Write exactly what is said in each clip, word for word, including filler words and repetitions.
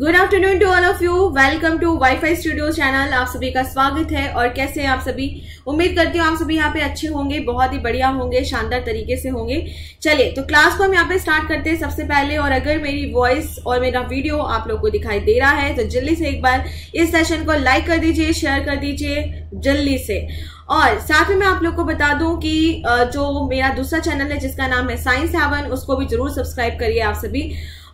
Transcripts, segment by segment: Good afternoon to all of you, welcome to WiFi studio channel. आप सभी का स्वागत है। और कैसे हैं आप सभी? उम्मीद करती हूँ आप सभी यहाँ पे अच्छे होंगे, बहुत ही बढ़िया होंगे, शानदार तरीके से होंगे। चलिए तो क्लास को हम यहाँ पे स्टार्ट करते हैं सबसे पहले। और अगर मेरी वॉइस और मेरा वीडियो आप लोग को दिखाई दे रहा है तो जल्दी से एक बार इस सेशन को लाइक कर दीजिए, शेयर कर दीजिए जल्दी से। और साथ में मैं आप लोग को बता दूं कि जो मेरा दूसरा चैनल है जिसका नाम है साइंस हेवन, उसको भी जरूर सब्सक्राइब करिए आप सभी।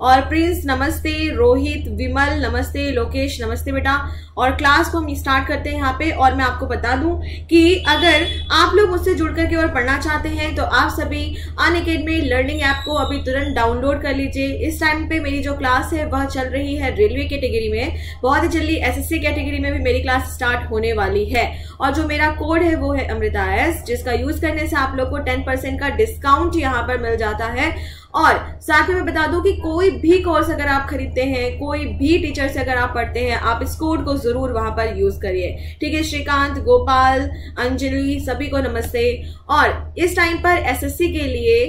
और प्रिंस नमस्ते, रोहित, विमल नमस्ते, लोकेश नमस्ते बेटा। और क्लास को हम स्टार्ट करते हैं यहाँ पे। और मैं आपको बता दूं कि अगर आप लोग मुझसे जुड़ करके और पढ़ना चाहते हैं तो आप सभी अनअकैडमी लर्निंग ऐप को अभी तुरंत डाउनलोड कर लीजिए। इस टाइम पे मेरी जो क्लास है वह चल रही है रेलवे कैटेगरी में। बहुत ही जल्दी एसएससी कैटेगरी में भी मेरी क्लास स्टार्ट होने वाली है। और जो मेरा कोड है वो है अमृता एस, जिसका यूज करने से आप लोग को टेन परसेंट का डिस्काउंट यहाँ पर मिल जाता है। और साथ में बता दूं कि कोई भी कोर्स अगर आप खरीदते हैं, कोई भी टीचर से अगर आप पढ़ते हैं, आप इस कोड को जरूर वहां पर यूज करिए, ठीक है। श्रीकांत, गोपाल, अंजलि सभी को नमस्ते। और इस टाइम पर एसएससी के लिए,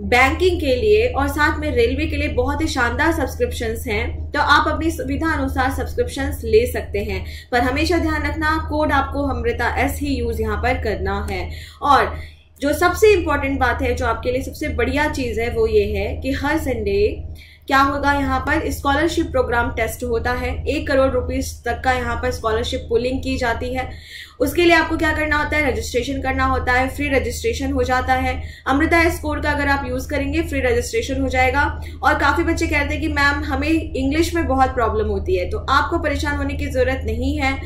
बैंकिंग के लिए और साथ में रेलवे के लिए बहुत ही शानदार सब्सक्रिप्शंस हैं, तो आप अपनी सुविधा अनुसार सब्सक्रिप्शंस ले सकते हैं। पर हमेशा ध्यान रखना, कोड आपको अमृता एस ही यूज यहाँ पर करना है। और जो सबसे इम्पॉर्टेंट बात है, जो आपके लिए सबसे बढ़िया चीज़ है, वो ये है कि हर संडे क्या होगा, यहाँ पर स्कॉलरशिप प्रोग्राम टेस्ट होता है। एक करोड़ रुपीस तक का यहाँ पर स्कॉलरशिप पुलिंग की जाती है। उसके लिए आपको क्या करना होता है, रजिस्ट्रेशन करना होता है। फ्री रजिस्ट्रेशन हो जाता है। अमृता एस कोड का अगर आप यूज़ करेंगे फ्री रजिस्ट्रेशन हो जाएगा। और काफ़ी बच्चे कहते हैं कि मैम हमें इंग्लिश में बहुत प्रॉब्लम होती है, तो आपको परेशान होने की ज़रूरत नहीं है।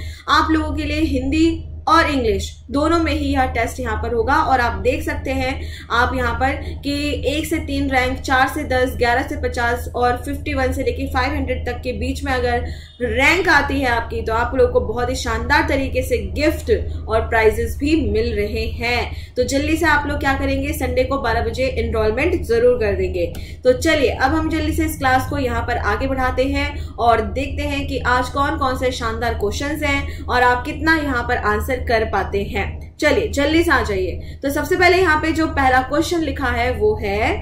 आप लोगों के लिए हिंदी और इंग्लिश दोनों में ही यह टेस्ट यहाँ पर होगा। और आप देख सकते हैं आप यहाँ पर कि एक से तीन रैंक, चार से दस, ग्यारह से पचास और फिफ्टी वन से लेके फाइव हंड्रेड तक के बीच में अगर रैंक आती है आपकी, तो आप लोगों को बहुत ही शानदार तरीके से गिफ्ट और प्राइजेस भी मिल रहे हैं। तो जल्दी से आप लोग क्या करेंगे, संडे को बारह बजे एनरोलमेंट जरूर कर देंगे। तो चलिए अब हम जल्दी से इस क्लास को यहाँ पर आगे बढ़ाते हैं और देखते हैं कि आज कौन कौन से शानदार क्वेश्चन हैं और आप कितना यहाँ पर आंसर कर पाते हैं। चलिए जल्दी से आ जाइए। तो सबसे पहले यहाँ पे जो पहला क्वेश्चन लिखा है वो है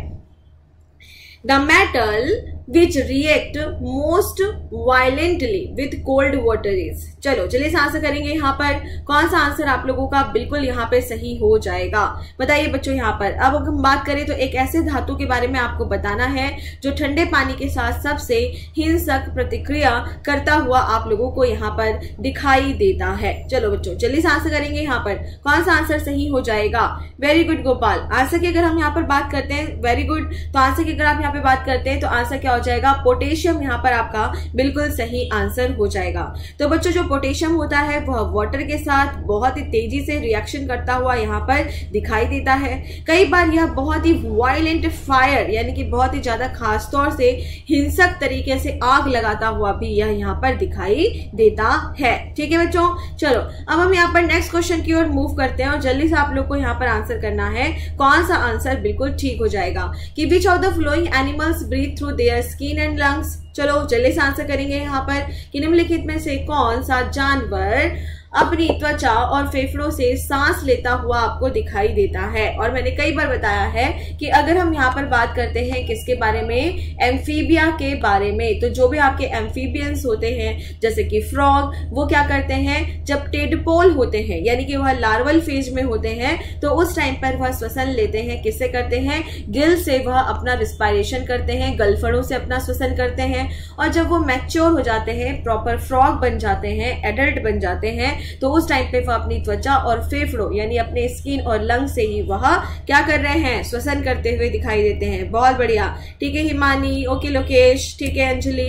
the metal which react most violently with cold water is. चलो जल्दी से आंसर करेंगे यहाँ पर कौन सा आंसर आप लोगों का बिल्कुल यहाँ पे सही हो जाएगा, बताइए बच्चों। यहाँ पर अब अगर हम बात करें तो एक ऐसे धातु के बारे में आपको बताना है जो ठंडे पानी के साथ सबसे हिंसक प्रतिक्रिया करता हुआ आप लोगों को यहाँ पर दिखाई देता है। चलो बच्चों जल्दी से आंसर करेंगे यहाँ पर कौन सा आंसर सही हो जाएगा। Very good Gopal. आंसर की अगर हम यहाँ पर बात करते हैं, वेरी गुड, तो आंसर की अगर आप यहाँ पे बात करते हैं तो आंसर क्या हो जाएगा, पोटेशियम यहाँ पर आपका बिल्कुल सही आंसर हो जाएगा। तो बच्चों जो पोटेशियम होता है वह वाटर के साथ बहुत ही तेजी से रिएक्शन करता हुआ यहाँ पर दिखाई देता है। कई बार यह बहुत ही वायलेंट फायर यानी कि बहुत ही ज्यादा खास तौर से हिंसक तरीके से आग लगाता हुआ भी यह यहाँ पर दिखाई देता है, ठीक है बच्चों। चलो अब हम यहाँ पर नेक्स्ट क्वेश्चन की ओर मूव करते हैं और जल्दी से आप लोग को यहाँ पर आंसर करना है कौन सा आंसर बिल्कुल ठीक हो जाएगा कि which of the flowing animals breathe through their skin and lungs. चलो जल्दी से आंसर करेंगे यहाँ पर कि निम्नलिखित में से कौन सा जानवर अपनी त्वचा और फेफड़ों से सांस लेता हुआ आपको दिखाई देता है। और मैंने कई बार बताया है कि अगर हम यहाँ पर बात करते हैं किसके बारे में, एम्फीबिया के बारे में, तो जो भी आपके एम्फीबियंस होते हैं जैसे कि फ्रॉग, वो क्या करते हैं जब टेडपोल होते हैं यानी कि वह लार्वल फेज में होते हैं तो उस टाइम पर वह श्वसन लेते हैं। किससे करते हैं, गिल से वह अपना रिस्पायरेशन करते हैं, गलफड़ों से अपना श्वसन करते हैं। और जब वो मैच्योर हो जाते हैं, प्रॉपर फ्रॉग बन जाते हैं, एडल्ट बन जाते हैं, तो उस टाइम पे वह अपनी त्वचा और फेफड़ों यानी अपने स्किन और लंग से ही वह क्या कर रहे हैं, श्वसन करते हुए दिखाई देते हैं। बहुत बढ़िया, ठीक है हिमानी, ओके लोकेश, ठीक है अंजलि,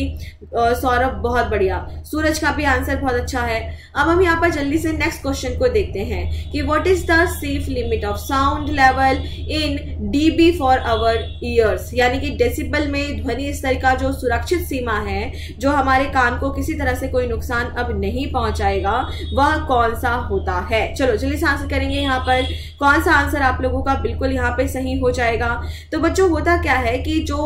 सौरभ, बहुत बढ़िया। सूरज का भी आंसर बहुत अच्छा है। अब हम यहाँ पर जल्दी से नेक्स्ट क्वेश्चन को देखते हैं कि what is the safe limit of sound level in dB for our ears, यानी कि डेसिबल में ध्वनि स्तर का जो सुरक्षित सीमा है, जो हमारे कान को किसी तरह से कोई नुकसान अब नहीं पहुंचाएगा, वह वह कौन सा होता है। चलो चलिए आंसर करेंगे यहाँ पर कौन सा आंसर आप लोगों का बिल्कुल यहाँ पे सही हो जाएगा। तो बच्चों होता क्या है कि जो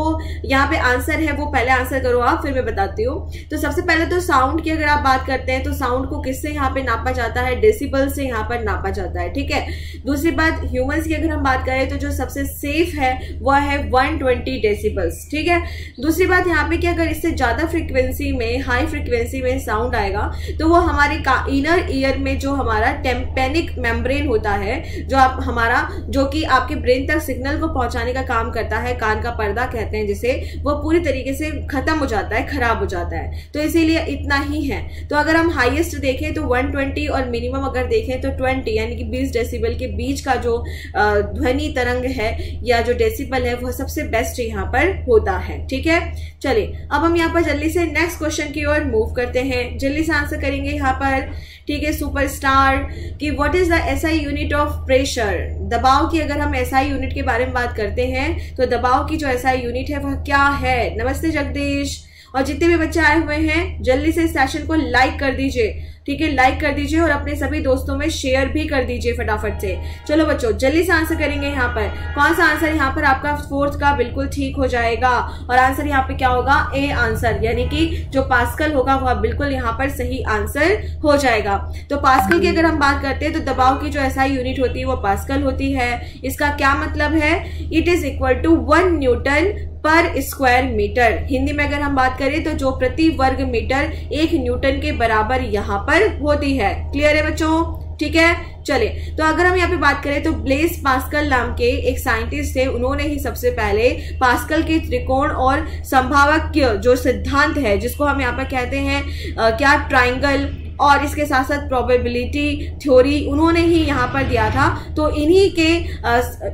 यहाँ पे आंसर है वो पहले आंसर करो आप, फिर मैं बताती हूँ। तो सबसे पहले तो साउंड की अगर आप बात करते हैं तो साउंड को किससे यहाँ पे नापा जाता है, डेसिबल से यहाँ पर नापा जाता है, ठीक है। दूसरी बात ह्यूमंस की अगर हम बात करें तो जो सबसे सेफ है वह है वन ट्वेंटी डेसिबल्स, ठीक है। दूसरी बात यहाँ पे कि अगर इससे ज्यादा फ्रिक्वेंसी में, हाई फ्रिक्वेंसी में साउंड आएगा तो वो हमारे इनर ईयर में जो हमारा टेम्पेनिक मेम्ब्रेन होता है, जो आप हमारा जो कि आपके ब्रेन तक सिग्नल को पहुंचाने का काम करता है, कान का पर्दा कहते हैं जिसे, वो पूरी तरीके से खत्म हो जाता है, खराब हो जाता है। तो इसीलिए इतना ही है। तो अगर हम हाईएस्ट देखें तो वन ट्वेंटी और मिनिमम अगर देखें तो ट्वेंटी, यानी कि बीस डेसिबल के बीच का जो ध्वनि तरंग है या जो डेसिबल है वह सबसे बेस्ट यहाँ पर होता है, ठीक है। चलिए अब हम यहाँ पर जल्दी से नेक्स्ट क्वेश्चन की ओर मूव करते हैं, जल्दी से आंसर करेंगे यहाँ पर, ठीक है। सुपरस्टार कि what is the SI unit of pressure, दबाव की अगर हम एसआई यूनिट के बारे में बात करते हैं तो दबाव की जो एसआई यूनिट है वह क्या है। नमस्ते जगदीश, और जितने भी बच्चे आए हुए हैं जल्दी से इस सेशन को लाइक कर दीजिए, ठीक है, लाइक कर दीजिए और अपने सभी दोस्तों में शेयर भी कर दीजिए फटाफट से। चलो बच्चों जल्दी से आंसर करेंगे यहाँ पर कौन सा आंसर यहाँ पर आपका फोर्थ का बिल्कुल ठीक हो जाएगा, और आंसर यहाँ पे क्या होगा, ए आंसर, यानी कि जो पास्कल होगा वह बिल्कुल यहाँ पर सही आंसर हो जाएगा। तो पास्कल की अगर हम बात करते हैं तो दबाव की जो एसआई यूनिट होती है वो पास्कल होती है। इसका क्या मतलब है, it is equal to one newton per square metre. Hindi में अगर हम बात करें तो जो प्रति वर्ग मीटर एक न्यूटन के बराबर यहाँ पर होती है। क्लियर है बच्चों, ठीक है। चले तो अगर हम यहाँ पे बात करें तो ब्लेस पास्कल नाम के एक साइंटिस्ट थे, उन्होंने ही सबसे पहले पास्कल के त्रिकोण और संभावक्य जो सिद्धांत है, जिसको हम यहाँ पर कहते हैं आ, क्या ट्राइंगल, और इसके साथ साथ प्रोबेबिलिटी थ्योरी, उन्होंने ही यहाँ पर दिया था। तो इन्हीं के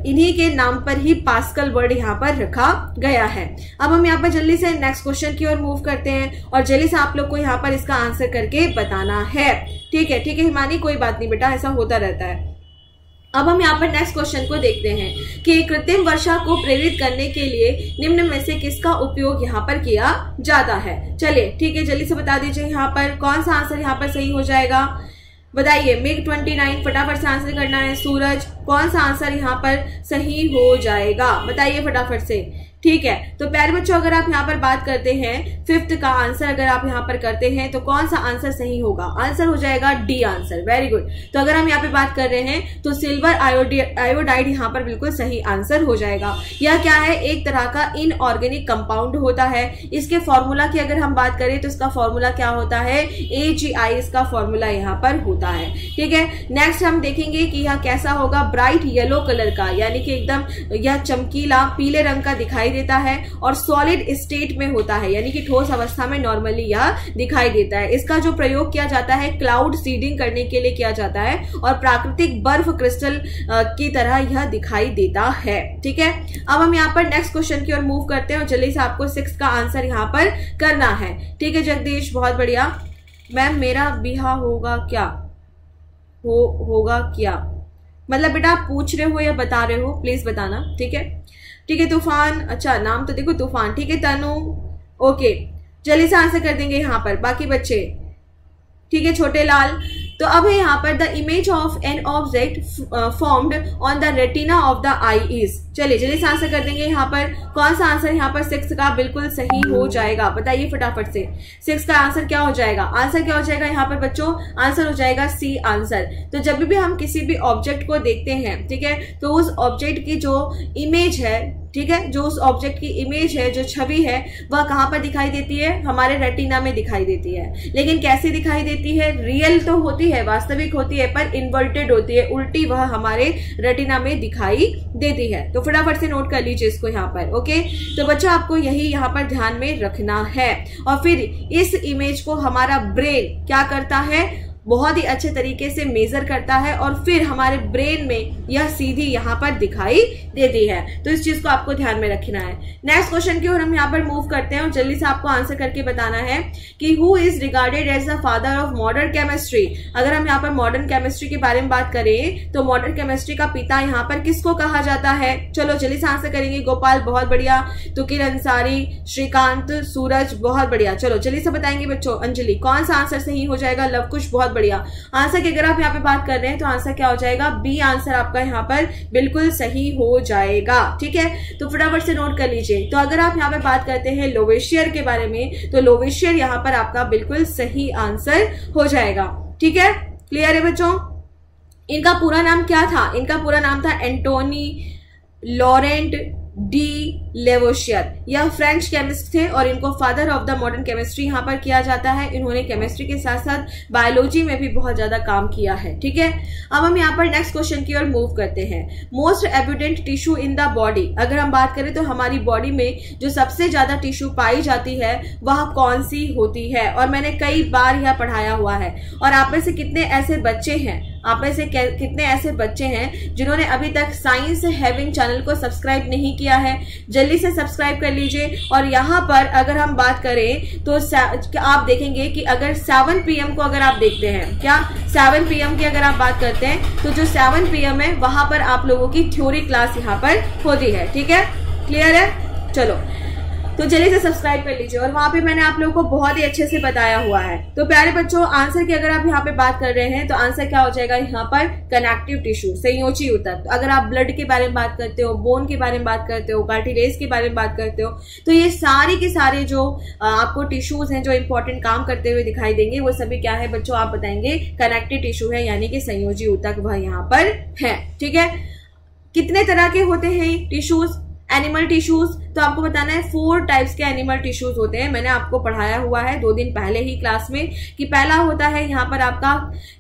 इन्हीं के नाम पर ही पास्कल वर्ड यहाँ पर रखा गया है। अब हम यहाँ पर जल्दी से नेक्स्ट क्वेश्चन की ओर मूव करते हैं और जल्दी से आप लोग को यहाँ पर इसका आंसर करके बताना है, ठीक है, ठीक है हिमानी, कोई बात नहीं बेटा, ऐसा होता रहता है। अब हम यहाँ पर नेक्स्ट क्वेश्चन को देखते हैं कि कृत्रिम वर्षा को प्रेरित करने के लिए निम्न में से किसका उपयोग यहाँ पर किया जाता है। चलिए ठीक है, जल्दी से बता दीजिए यहाँ पर कौन सा आंसर यहाँ पर सही हो जाएगा, बताइए। मिग उनतीस फटाफट से आंसर करना है। सूरज, कौन सा आंसर यहाँ पर सही हो जाएगा बताइए फटाफट से, ठीक है। तो प्यारे बच्चों अगर आप यहाँ पर बात करते हैं फिफ्थ का आंसर अगर आप यहाँ पर करते हैं तो कौन सा आंसर सही होगा, आंसर हो जाएगा डी आंसर, वेरी गुड। तो अगर हम यहाँ पे बात कर रहे हैं तो सिल्वर आयोडाइड यहाँ पर बिल्कुल सही आंसर हो जाएगा। यह क्या है, एक तरह का इनऑर्गेनिक कंपाउंड होता है। इसके फॉर्मूला की अगर हम बात करें तो इसका फॉर्मूला क्या होता है, ए जी आई इसका फॉर्मूला यहाँ पर होता है, ठीक है। नेक्स्ट हम देखेंगे कि यह कैसा होगा, ब्राइट येलो कलर का, यानी कि एकदम यह चमकीला पीले रंग का दिखाई देता है, और सॉलिड स्टेट में होता है, यानी कि ठोस अवस्था में नॉर्मली यह दिखाई देता है। इसका जो प्रयोग किया जाता है क्लाउड सीडिंग करने के लिए किया जाता है, और प्राकृतिक बर्फ क्रिस्टल की तरह यह दिखाई देता है, ठीक है। अब हम यहाँ पर नेक्स्ट क्वेश्चन की ओर मूव करते हैं और जल्दी से आपको सिक्स का आंसर यहाँ पर करना है, ठीक है। जगदीश बहुत बढ़िया। मैम मेरा बिहा होगा क्या, हो होगा क्या मतलब बेटा आप पूछ रहे हो या बता रहे हो, प्लीज बताना, ठीक है, ठीक है। तूफान, अच्छा नाम तो देखो तूफान, ठीक है। तनु ओके, जल्दी से आंसर कर देंगे यहाँ पर बाकी बच्चे, ठीक है। छोटे लाल, तो अब है यहाँ पर the image of an object formed on the retina of the eye is, चलिए जल्दी से आंसर कर देंगे यहाँ पर कौन सा आंसर यहाँ पर सिक्स का बिल्कुल सही हो जाएगा, बताइए फटाफट से। सिक्स का आंसर क्या हो जाएगा, आंसर क्या हो जाएगा यहाँ पर बच्चों, आंसर हो जाएगा सी आंसर। तो जब भी हम किसी भी ऑब्जेक्ट को देखते हैं, ठीक है, तो उस ऑब्जेक्ट की जो इमेज है, ठीक है, जो उस ऑब्जेक्ट की इमेज है, जो छवि है, वह कहाँ पर दिखाई देती है, हमारे रेटिना में दिखाई देती है। लेकिन कैसे दिखाई देती है, रियल तो होती है, वास्तविक होती है, पर इन्वर्टेड होती है, उल्टी वह हमारे रेटिना में दिखाई देती है। तो फटाफट से नोट कर लीजिए इसको यहाँ पर, ओके। तो बच्चों आपको यही यहाँ पर ध्यान में रखना है, और फिर इस इमेज को हमारा ब्रेन क्या करता है, बहुत ही अच्छे तरीके से मेजर करता है, और फिर हमारे ब्रेन में यह सीधी यहाँ पर दिखाई देती है। तो इस चीज को आपको ध्यान में रखना है। नेक्स्ट क्वेश्चन की ओर हम यहाँ पर मूव करते हैं और जल्दी से आपको आंसर करके बताना है कि who is regarded as the father of modern chemistry. अगर हम यहाँ पर मॉडर्न केमिस्ट्री के बारे में बात करें तो मॉडर्न केमिस्ट्री का पिता यहाँ पर किसको कहा जाता है। चलो जल्दी से आंसर करेंगे गोपाल, बहुत बढ़िया। तुकिर अंसारी, श्रीकांत, सूरज, बहुत बढ़िया। चलो जल्दी से बताएंगे बच्चों। अंजलि, कौन सा आंसर सही हो जाएगा। लवकुश, बहुत बढ़िया। आंसर की अगर आप यहाँ पे बात कर रहे हैं तो आंसर क्या हो जाएगा, बी आंसर आपका यहाँ पर बिल्कुल सही हो जाएगा। ठीक है, तो फटाफट से नोट कर लीजिए। तो अगर आप यहाँ पे बात करते हैं लोवेशियर के बारे में तो लोवेशियर यहाँ पर आपका बिल्कुल सही आंसर हो जाएगा। ठीक है, क्लियर है बच्चों। इनका पूरा नाम क्या था? इनका पूरा नाम था एंटोनी लॉरेंट डी लेवोशियर। यह फ्रेंच केमिस्ट थे और इनको father of the modern chemistry यहाँ पर किया जाता है। इन्होंने केमिस्ट्री के साथ साथ बायोलॉजी में भी बहुत ज्यादा काम किया है। ठीक है, अब हम यहाँ पर नेक्स्ट क्वेश्चन की ओर मूव करते हैं। Most abundant tissue in the body, अगर हम बात करें तो हमारी बॉडी में जो सबसे ज्यादा टिश्यू पाई जाती है वह कौन सी होती है? और मैंने कई बार यह पढ़ाया हुआ है। और आप में से कितने ऐसे बच्चे हैं, आप में से कितने ऐसे बच्चे हैं जिन्होंने अभी तक साइंस हेवन चैनल को सब्सक्राइब नहीं किया है? जल्दी से सब्सक्राइब कर लीजिए। और यहाँ पर अगर हम बात करें तो आप देखेंगे कि अगर सेवन पी एम को अगर आप देखते हैं, क्या सेवन पी एम की अगर आप बात करते हैं तो जो सेवन पी एम है वहां पर आप लोगों की थ्योरी क्लास यहाँ पर होती है। ठीक है, क्लियर है। चलो तो जल्दी से सब्सक्राइब कर लीजिए। और वहाँ पे मैंने आप लोगों को बहुत ही अच्छे से बताया हुआ है। तो प्यारे बच्चों, आंसर की अगर आप यहाँ पे बात कर रहे हैं तो आंसर क्या हो जाएगा यहाँ पर, कनेक्टिव टिश्यू, संयोजी ऊतक। तो अगर आप ब्लड के बारे में बात करते हो, बोन के बारे में बात करते हो, कार्टिलेज के बारे में बात करते हो, तो ये सारे के सारे जो आपको टिश्यूज हैं जो इंपॉर्टेंट काम करते हुए दिखाई देंगे वो सभी क्या है बच्चों, आप बताएंगे कनेक्टिव टिश्यू है, यानी कि संयोजी ऊतक वह यहाँ पर है। ठीक है, कितने तरह के होते हैं टिश्यूज? एनिमल टिश्यूज, तो आपको बताना है फोर टाइप्स के एनिमल टिश्यूज होते हैं। मैंने आपको पढ़ाया हुआ है दो दिन पहले ही क्लास में कि पहला होता है यहाँ पर आपका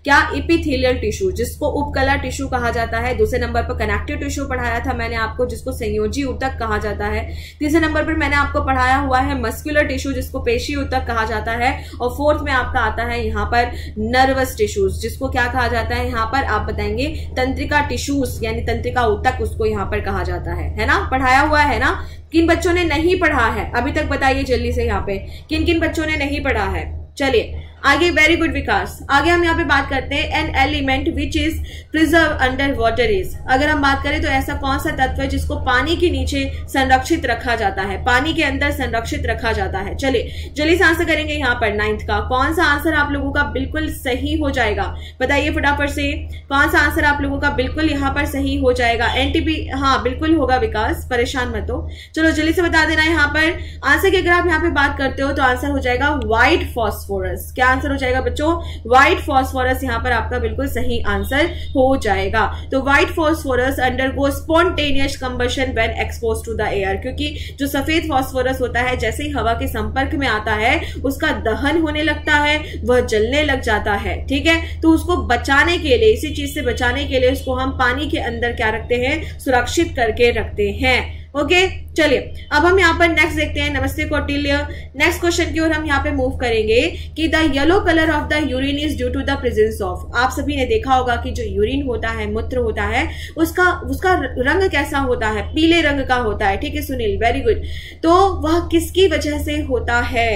क्या, एपिथेलियल टिश्यू जिसको उपकला टिश्यू कहा जाता है। दूसरे नंबर पर कनेक्टिव टिश्यू पढ़ाया था मैंने आपको जिसको संयोजी ऊतक कहा जाता है। तीसरे नंबर पर मैंने आपको पढ़ाया हुआ है मस्कुलर टिश्यू जिसको पेशी ऊतक कहा जाता है। और फोर्थ में आपका आता है यहाँ पर नर्वस टिश्यूज जिसको क्या कहा जाता है यहाँ पर, आप बताएंगे तंत्रिका टिश्यूज यानी तंत्रिका ऊतक उसको यहाँ पर कहा जाता है। है ना, पढ़ाया हुआ है ना। किन बच्चों ने नहीं पढ़ा है अभी तक बताइए जल्दी से, यहाँ पे किन किन बच्चों ने नहीं पढ़ा है। चलिए आगे, वेरी गुड विकास। आगे हम यहाँ पे बात करते हैं an element which is preserve under water is, अगर हम बात करें तो ऐसा कौन सा तत्व है जिसको पानी के नीचे संरक्षित रखा जाता है, पानी के अंदर संरक्षित रखा जाता है। चलिए जल्दी से आंसर करेंगे यहाँ पर नाइन्थ का। कौन सा आंसर आप लोगों का बिल्कुल सही हो जाएगा बताइए फटाफट से, कौन सा आंसर आप लोगों का बिल्कुल यहाँ पर सही हो जाएगा? एनटीपी, हाँ बिल्कुल होगा विकास, परेशान मत हो। चलो जल्दी से बता देना यहाँ पर आंसर की अगर आप यहाँ पे बात करते हो तो आंसर हो जाएगा व्हाइट फॉस्फोरस। क्या आंसर हो जाएगा बच्चों? व्हाइट फॉस्फोरस यहाँ पर आपका बिल्कुल सही आंसर हो जाएगा। तो white phosphorus undergo spontaneous combustion when expose to the air, क्योंकि जो सफेद फॉस्फोरस होता है जैसे ही हवा के संपर्क में आता है उसका दहन होने लगता है, वह जलने लग जाता है। ठीक है, तो उसको बचाने के लिए, इसी चीज से बचाने के लिए उसको हम पानी के अंदर क्या रखते हैं, सुरक्षित करके रखते हैं। ओके okay, चलिए अब हम यहाँ पर नेक्स्ट देखते हैं। नमस्ते कौटिल्य। नेक्स्ट क्वेश्चन की ओर हम यहाँ पे मूव करेंगे कि the yellow colour of the urine is due to the presence of. आप सभी ने देखा होगा कि जो यूरिन होता है, मूत्र होता है, उसका उसका रंग कैसा होता है, पीले रंग का होता है। ठीक है सुनील, वेरी गुड। तो वह किसकी वजह से होता है,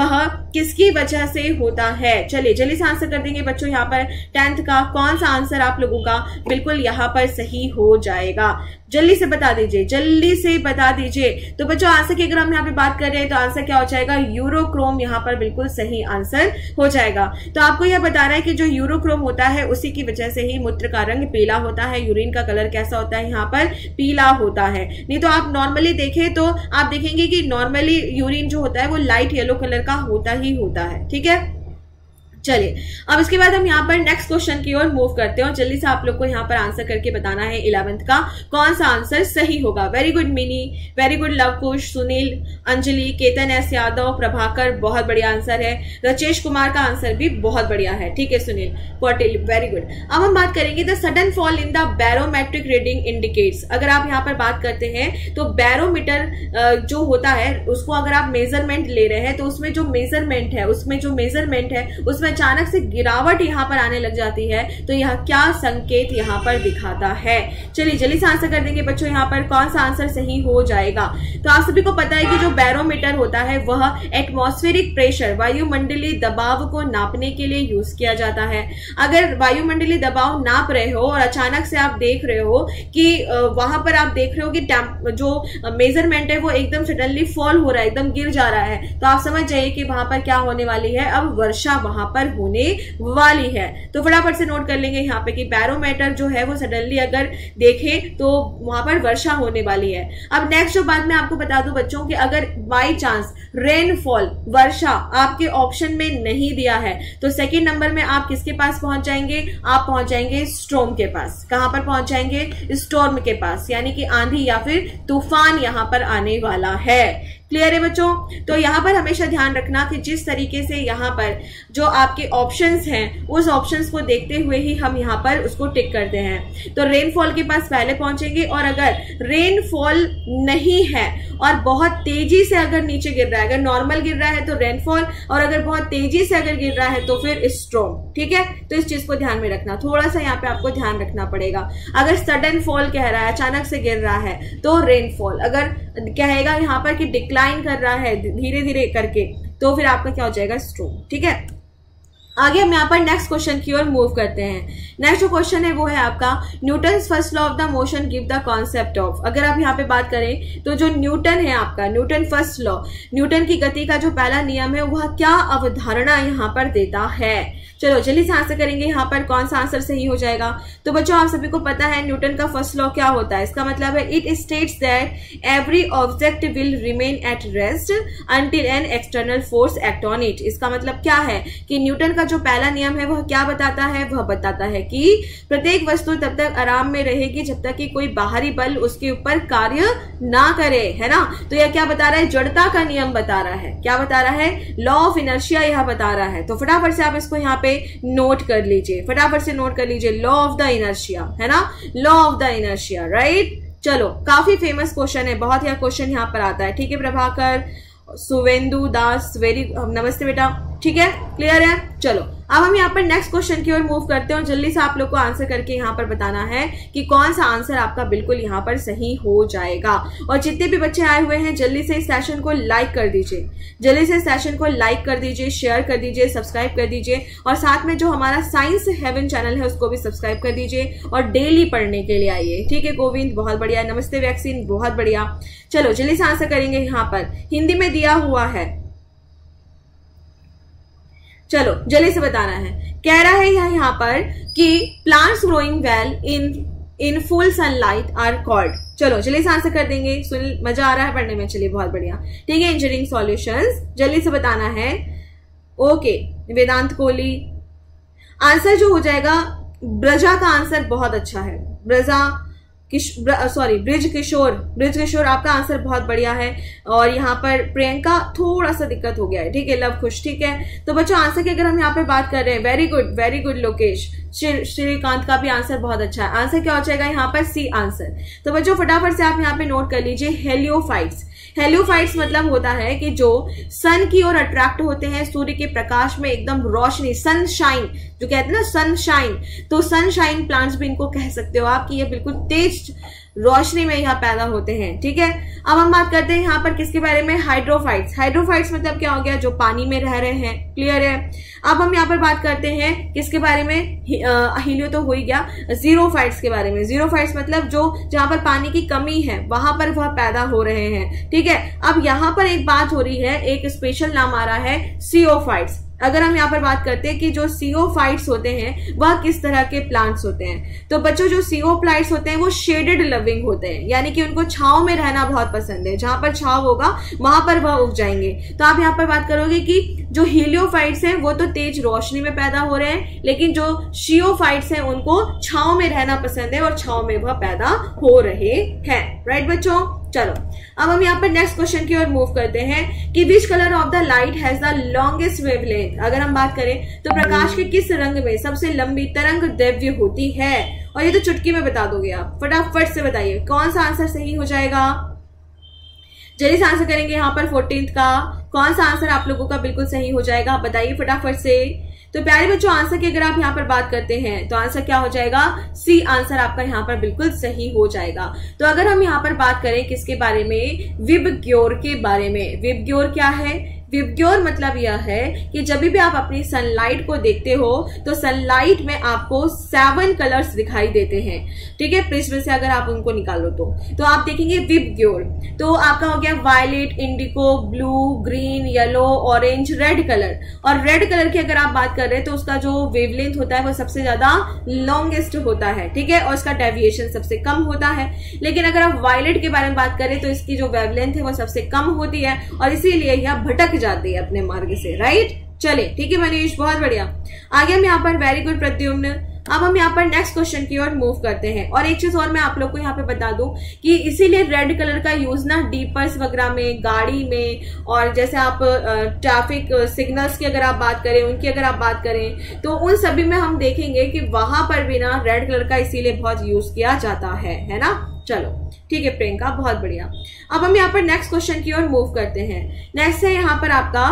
वह किसकी वजह से होता है? चलिए जल्दी से आंसर कर देंगे बच्चों यहाँ पर टेंथ का। कौन सा आंसर आप लोगों का बिल्कुल यहाँ पर सही हो जाएगा जल्दी से बता दीजिए, जल्दी से बता दीजिए। तो बच्चों आंसर की अगर हम यहाँ पे बात कर रहे हैं तो आंसर क्या हो जाएगा, यूरोक्रोम यहाँ पर बिल्कुल सही आंसर हो जाएगा। तो आपको यह बताना है कि जो यूरोक्रोम होता है उसी की वजह से ही मूत्र का रंग पीला होता है, यूरिन का कलर कैसा होता है यहाँ पर, पीला होता है। नहीं तो आप नॉर्मली देखें तो आप देखेंगे कि नॉर्मली यूरिन जो होता है वो लाइट येलो कलर का होता ही होता है। ठीक है, चलिए अब इसके बाद हम यहाँ पर नेक्स्ट क्वेश्चन की ओर मूव करते हैं और जल्दी से आप लोग को यहाँ पर आंसर करके बताना है इलेवेंथ का कौन सा आंसर सही होगा। Very good Mini, very good Lavkush, Sunil, Anjali, Ketan S Yadav, Prabhakar, बहुत बढ़िया आंसर है। रचेश कुमार का आंसर भी बहुत बढ़िया है। ठीक है सुनील पटेल, वेरी गुड। अब हम बात करेंगे the sudden fall in the barometric reading indicates. अगर आप यहाँ पर बात करते हैं तो बैरोमीटर जो होता है उसको अगर आप मेजरमेंट ले रहे हैं तो उसमें जो मेजरमेंट है उसमें जो मेजरमेंट है उसमें अचानक से गिरावट यहाँ पर आने लग जाती है तो यह क्या संकेत यहाँ पर दिखाता है? चलिए जल्दी से आंसर कर देंगे बच्चों यहाँ पर कौन सा आंसर सही हो जाएगा। तो आप सभी को पता है कि जो बैरोमीटर होता है वह एटमॉस्फेरिक प्रेशर, वायुमंडलीय दबाव को नापने के लिए यूज किया जाता है। अगर वायुमंडलीय दबाव नाप रहे हो और अचानक से आप देख रहे हो कि वहां पर आप देख रहे हो कि जो मेजरमेंट है वो एकदम सडनली फॉल हो रहा है, एकदम गिर जा रहा है, तो आप समझ जाइए कि वहां पर क्या होने वाली है, अब वर्षा वहां पर पर होने वाली है। तो फटाफट से नोट कर लेंगे यहाँ पे कि बैरोमीटर जो है वो सडनली अगर देखें तो वहां पर वर्षा होने वाली है। अब नेक्स्ट जो बात मैं आपको बता दूं बच्चों कि अगर बाय चांस रेनफॉल वर्षा आपके ऑप्शन में नहीं दिया है तो सेकंड नंबर में आप किसके पास पहुंच जाएंगे, आप पहुंच जाएंगे स्टॉर्म के पास। कहां पर पहुंच जाएंगे, स्टॉर्म के पास, यानी कि आंधी या फिर तूफान यहां पर आने वाला है। क्लियर है बच्चों? तो यहाँ पर हमेशा ध्यान रखना कि जिस तरीके से यहाँ पर जो आपके ऑप्शंस हैं उस ऑप्शंस को देखते हुए ही हम यहाँ पर उसको टिक करते हैं। तो रेनफॉल के पास पहले पहुंचेंगे और अगर रेनफॉल नहीं है और बहुत तेजी से अगर नीचे गिर रहा है, अगर नॉर्मल गिर रहा है तो रेनफॉल और अगर बहुत तेजी से अगर गिर रहा है तो फिर स्टॉर्म। ठीक है, तो इस चीज को ध्यान में रखना, थोड़ा सा यहाँ पे आपको ध्यान रखना पड़ेगा। अगर सडन फॉल कह रहा है, अचानक से गिर रहा है तो रेनफॉल, अगर कहेगा यहाँ पर कि डिक्लाइन कर रहा है धीरे धीरे करके तो फिर आपका क्या हो जाएगा, स्टॉर्म। ठीक है, आगे हम यहाँ पर नेक्स्ट क्वेश्चन की ओर मूव करते हैं। नेक्स्ट जो क्वेश्चन है वो है आपका Newton's first law of the motion give the concept of. अगर आप यहाँ पे बात करें तो जो न्यूटन है आपका, न्यूटन फर्स्ट लॉ, न्यूटन की गति का जो पहला नियम है वह क्या अवधारणा यहाँ पर देता है। चलो जल्दी से आंसर करेंगे यहाँ पर कौन सा आंसर सही हो जाएगा। तो बच्चों आप सभी को पता है न्यूटन का फर्स्ट लॉ क्या होता है, इसका मतलब है it states that every object will remain at rest until an external force act on it. इसका मतलब क्या है कि न्यूटन का जो पहला नियम है वह क्या बताता है, वह बताता है कि प्रत्येक वस्तु तब तक आराम में रहेगी जब तक कि कोई बाहरी बल उसके ऊपर कार्य ना करे, है ना। तो यह क्या बता रहा है, जड़ता का नियम बता रहा है। क्या बता रहा है, लॉ ऑफ इनर्शिया यह बता रहा है। तो फटाफट से आप इसको यहाँ पे नोट कर लीजिए, फटाफट से नोट कर लीजिए, लॉ ऑफ द इनर्शिया, है ना, law of the inertia, right. चलो काफी फेमस क्वेश्चन है, बहुत यह क्वेश्चन यहाँ पर आता है। ठीक है प्रभाकर, सुवेंदु दास, वेरी नमस्ते बेटा। ठीक है, क्लियर है। चलो अब हम यहाँ पर नेक्स्ट क्वेश्चन की ओर मूव करते हैं और जल्दी से आप लोग को आंसर करके यहाँ पर बताना है कि कौन सा आंसर आपका बिल्कुल यहाँ पर सही हो जाएगा। और जितने भी बच्चे आए हुए हैं जल्दी से इस सेशन को लाइक कर दीजिए, जल्दी से इस सेशन को लाइक कर दीजिए, शेयर कर दीजिए, सब्सक्राइब कर दीजिए और साथ में जो हमारा साइंस हेवन चैनल है उसको भी सब्सक्राइब कर दीजिए और डेली पढ़ने के लिए आइए। ठीक है गोविंद, बहुत बढ़िया, नमस्ते वैक्सीन, बहुत बढ़िया। चलो जल्दी से आंसर करेंगे यहाँ पर, हिंदी में दिया हुआ है, चलो जल्दी से बताना है। कह रहा है यह यहाँ पर कि plants growing well in in full sunlight are called. चलो जल्दी से आंसर कर देंगे, सुनील मजा आ रहा है पढ़ने में, चलिए बहुत बढ़िया। ठीक है इंजीनियरिंग सॉल्यूशंस, जल्दी से बताना है। ओके वेदांत कोहली, आंसर जो हो जाएगा ब्रजा का आंसर बहुत अच्छा है, ब्रजा सॉरी ब्रिज किशोर, ब्रिज किशोर आपका आंसर बहुत बढ़िया है। और यहाँ पर प्रियंका थोड़ा सा दिक्कत हो गया है, ठीक है लव खुश। ठीक है तो बच्चों आंसर की अगर हम यहाँ पे बात कर रहे हैं, very good very good Lokesh, Shrikant का भी आंसर बहुत अच्छा है। आंसर क्या हो जाएगा यहाँ पर, सी आंसर। तो बच्चों फटाफट से आप यहाँ पे नोट कर लीजिए, हेलियोफाइट्स। हेलियोफाइट्स मतलब होता है कि जो सन की ओर अट्रैक्ट होते हैं, सूर्य के प्रकाश में एकदम रोशनी, सनशाइन जो कहते हैं ना सनशाइन, तो सनशाइन प्लांट्स भी इनको कह सकते हो आप कि ये बिल्कुल तेज रोशनी में यहाँ पैदा होते हैं। ठीक है अब हम बात करते हैं यहाँ पर किसके बारे में, हाइड्रोफाइट्स। हाइड्रोफाइट्स मतलब क्या हो गया, जो पानी में रह रहे हैं, क्लियर है। अब हम यहाँ पर बात करते हैं किसके बारे में, हीलियो तो हो ही गया, जीरोफाइट्स के बारे में। जीरोफाइट्स मतलब जो जहाँ पर पानी की कमी है वहां पर वह पैदा हो रहे हैं। ठीक है अब यहाँ पर एक बात हो रही है, एक स्पेशल नाम आ रहा है सियोफाइट्स। अगर हम यहाँ पर बात करते हैं कि जो सियोफाइट्स होते हैं वह किस तरह के प्लांट्स होते हैं, तो बच्चों जो सियोफाइट्स होते हैं वो शेडेड लविंग होते हैं, यानी कि उनको छांव में रहना बहुत पसंद है, जहां पर छांव होगा वहां पर वह उग जाएंगे। तो आप यहाँ पर बात करोगे कि जो हेलियोफाइट्स हैं वो तो तेज रोशनी में पैदा हो रहे हैं, लेकिन जो सियोफाइट्स हैं उनको छांव में रहना पसंद है और छांव में वह पैदा हो रहे हैं, राइट बच्चों। चलो अब हम यहाँ पर नेक्स्ट क्वेश्चन की ओर मूव करते हैं कि which colour of the light has the longest wavelength. अगर हम बात करें तो प्रकाश के किस रंग में सबसे लंबी तरंग दैर्घ्य होती है, और ये तो चुटकी में बता दोगे आप, फटाफट से बताइए कौन सा आंसर सही हो जाएगा। जल्दी से आंसर करेंगे यहाँ पर फोर्टीन का, कौन सा आंसर आप लोगों का बिल्कुल सही हो जाएगा, आप बताइए फटाफट से। तो प्यारे बच्चों आंसर की अगर आप यहाँ पर बात करते हैं तो आंसर क्या हो जाएगा, सी आंसर आपका यहाँ पर बिल्कुल सही हो जाएगा। तो अगर हम यहाँ पर बात करें किसके बारे में, विबग्योर के बारे में। विबग्योर क्या है, विबग्योर मतलब यह है कि जब भी आप अपनी सनलाइट को देखते हो तो सनलाइट में आपको सेवन कलर्स दिखाई देते हैं, ठीक है, प्रिज्म से अगर आप उनको निकालो तो, तो आप देखेंगे विबग्योर। तो आपका हो गया violet, indigo, blue, green, yellow, orange, red colour. और रेड कलर की अगर आप बात कर रहे हैं तो उसका जो वेवलेंथ होता है वो सबसे ज्यादा लॉन्गेस्ट होता है, ठीक है, और इसका डेविएशन सबसे कम होता है। लेकिन अगर आप वायलेट के बारे में बात करें तो इसकी जो वेवलेंथ है वो सबसे कम होती है और इसीलिए यह भटक जाती है अपने मार्ग से, राइट। चले, ठीक है मनीष, बहुत बढ़िया। आगे हम यहाँ पर, वेरी गुड प्रद्युम्न। अब हम यहाँ पर नेक्स्ट क्वेश्चन की ओर मूव करते हैं। और एक चीज और मैं आप लोग को यहाँ पे बता दूं कि इसीलिए रेड कलर का यूज ना डीपर्स वगैरह में, गाड़ी में, और जैसे आप ट्रैफिक सिग्नल्स की अगर आप बात करें, उनकी अगर आप बात करें तो उन सभी में हम देखेंगे कि वहां पर भी ना रेड कलर का इसीलिए बहुत यूज किया जाता है, है ना। चलो, ठीक है प्रियंका, बहुत बढ़िया। अब हम यहाँ पर नेक्स्ट क्वेश्चन की ओर मूव करते हैं। नेक्स्ट है यहाँ पर आपका,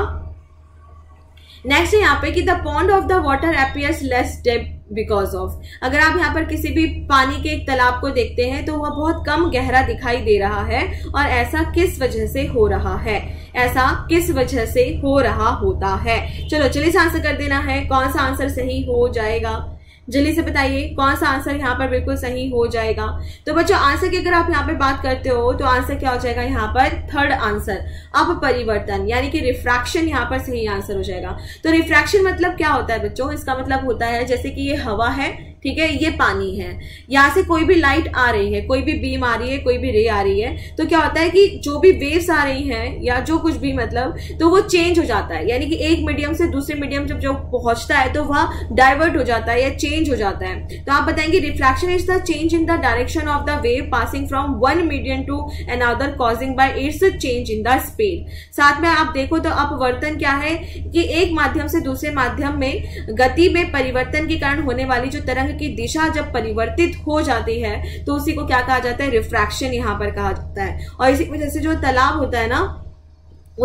नेक्स्ट है यहाँ पे कि the pond of the water appears less deep because of. अगर आप यहाँ पर किसी भी पानी के एक तालाब को देखते हैं तो वह बहुत कम गहरा दिखाई दे रहा है और ऐसा किस वजह से हो रहा है, ऐसा किस वजह से हो रहा होता है। चलो जल्दी से आंसर कर देना है, कौन सा आंसर सही हो जाएगा, जल्दी से बताइए कौन सा आंसर यहाँ पर बिल्कुल सही हो जाएगा। तो बच्चों आंसर की अगर आप यहाँ पर बात करते हो तो आंसर क्या हो जाएगा यहाँ पर, थर्ड आंसर, अपपरिवर्तन, यानी कि रिफ्रैक्शन यहाँ पर सही आंसर हो जाएगा। तो रिफ्रैक्शन मतलब क्या होता है बच्चों, इसका मतलब होता है जैसे कि ये हवा है, ठीक है, ये पानी है, यहाँ से कोई भी लाइट आ रही है, कोई भी बीम आ रही है, कोई भी रे आ रही है, तो क्या होता है कि जो भी वेव्स आ रही हैं या जो कुछ भी, मतलब तो वो चेंज हो जाता है, यानी कि एक मीडियम से दूसरे मीडियम जब जो पहुंचता है तो वह डाइवर्ट हो जाता है या चेंज हो जाता है। तो आप बताएंगे refraction is the change in the direction of the wave passing from one medium to another causing by its change in the speed. साथ में आप देखो तो अपवर्तन क्या है कि एक माध्यम से दूसरे माध्यम में गति में परिवर्तन के कारण होने वाली जो तरंग की दिशा जब परिवर्तित हो जाती है तो उसी को क्या कहा जाता है, रिफ्रैक्शन यहाँ पर कहा जाता है। और इसी वजह से जो तालाब होता है ना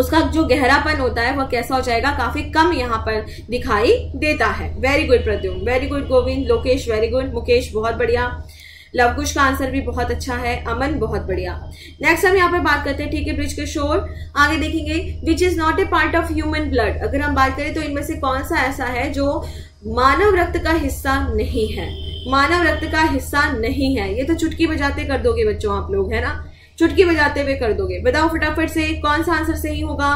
उसका जो गहरापन होता है वह कैसा हो जाएगा, काफी कम यहाँ पर दिखाई देता है। Very good Pradyumna, very good Govind, Lokesh very good, Mukesh बहुत बढ़िया, लवकुश का आंसर भी बहुत अच्छा है, अमन बहुत बढ़िया। नेक्स्ट हम यहाँ पर बात करते हैं, ठीक है ब्रिज किशोर, आगे देखेंगे which is not a part of human blood. अगर हम बात करें तो इनमें से कौन सा ऐसा है जो मानव रक्त का हिस्सा नहीं है, मानव रक्त का हिस्सा नहीं है। ये तो चुटकी बजाते कर दोगे बच्चों आप लोग, है ना, चुटकी बजाते हुए कर दोगे। बताओ फटाफट से कौन सा आंसर सही होगा।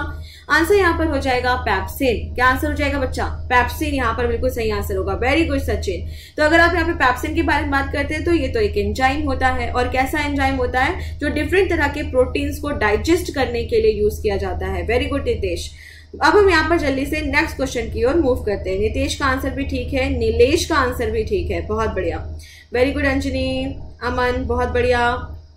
आंसर यहाँ पर हो जाएगा पैप्सिन। क्या आंसर हो जाएगा बच्चा, पैप्सिन यहाँ पर बिल्कुल सही आंसर होगा। Very good Sachin. तो अगर आप यहाँ पे पैप्सिन के बारे में बात करते हैं तो ये तो एक एंजाइम होता है, और कैसा एंजाइम होता है, जो डिफरेंट तरह के प्रोटीन्स को डाइजेस्ट करने के लिए यूज किया जाता है। Very good Nitesh. अब हम यहाँ पर जल्दी से नेक्स्ट क्वेश्चन की ओर मूव करते हैं। नितेश का आंसर भी ठीक है, नीलेश का आंसर भी ठीक है, बहुत बढ़िया, वेरी गुड अंजनी, अमन बहुत बढ़िया,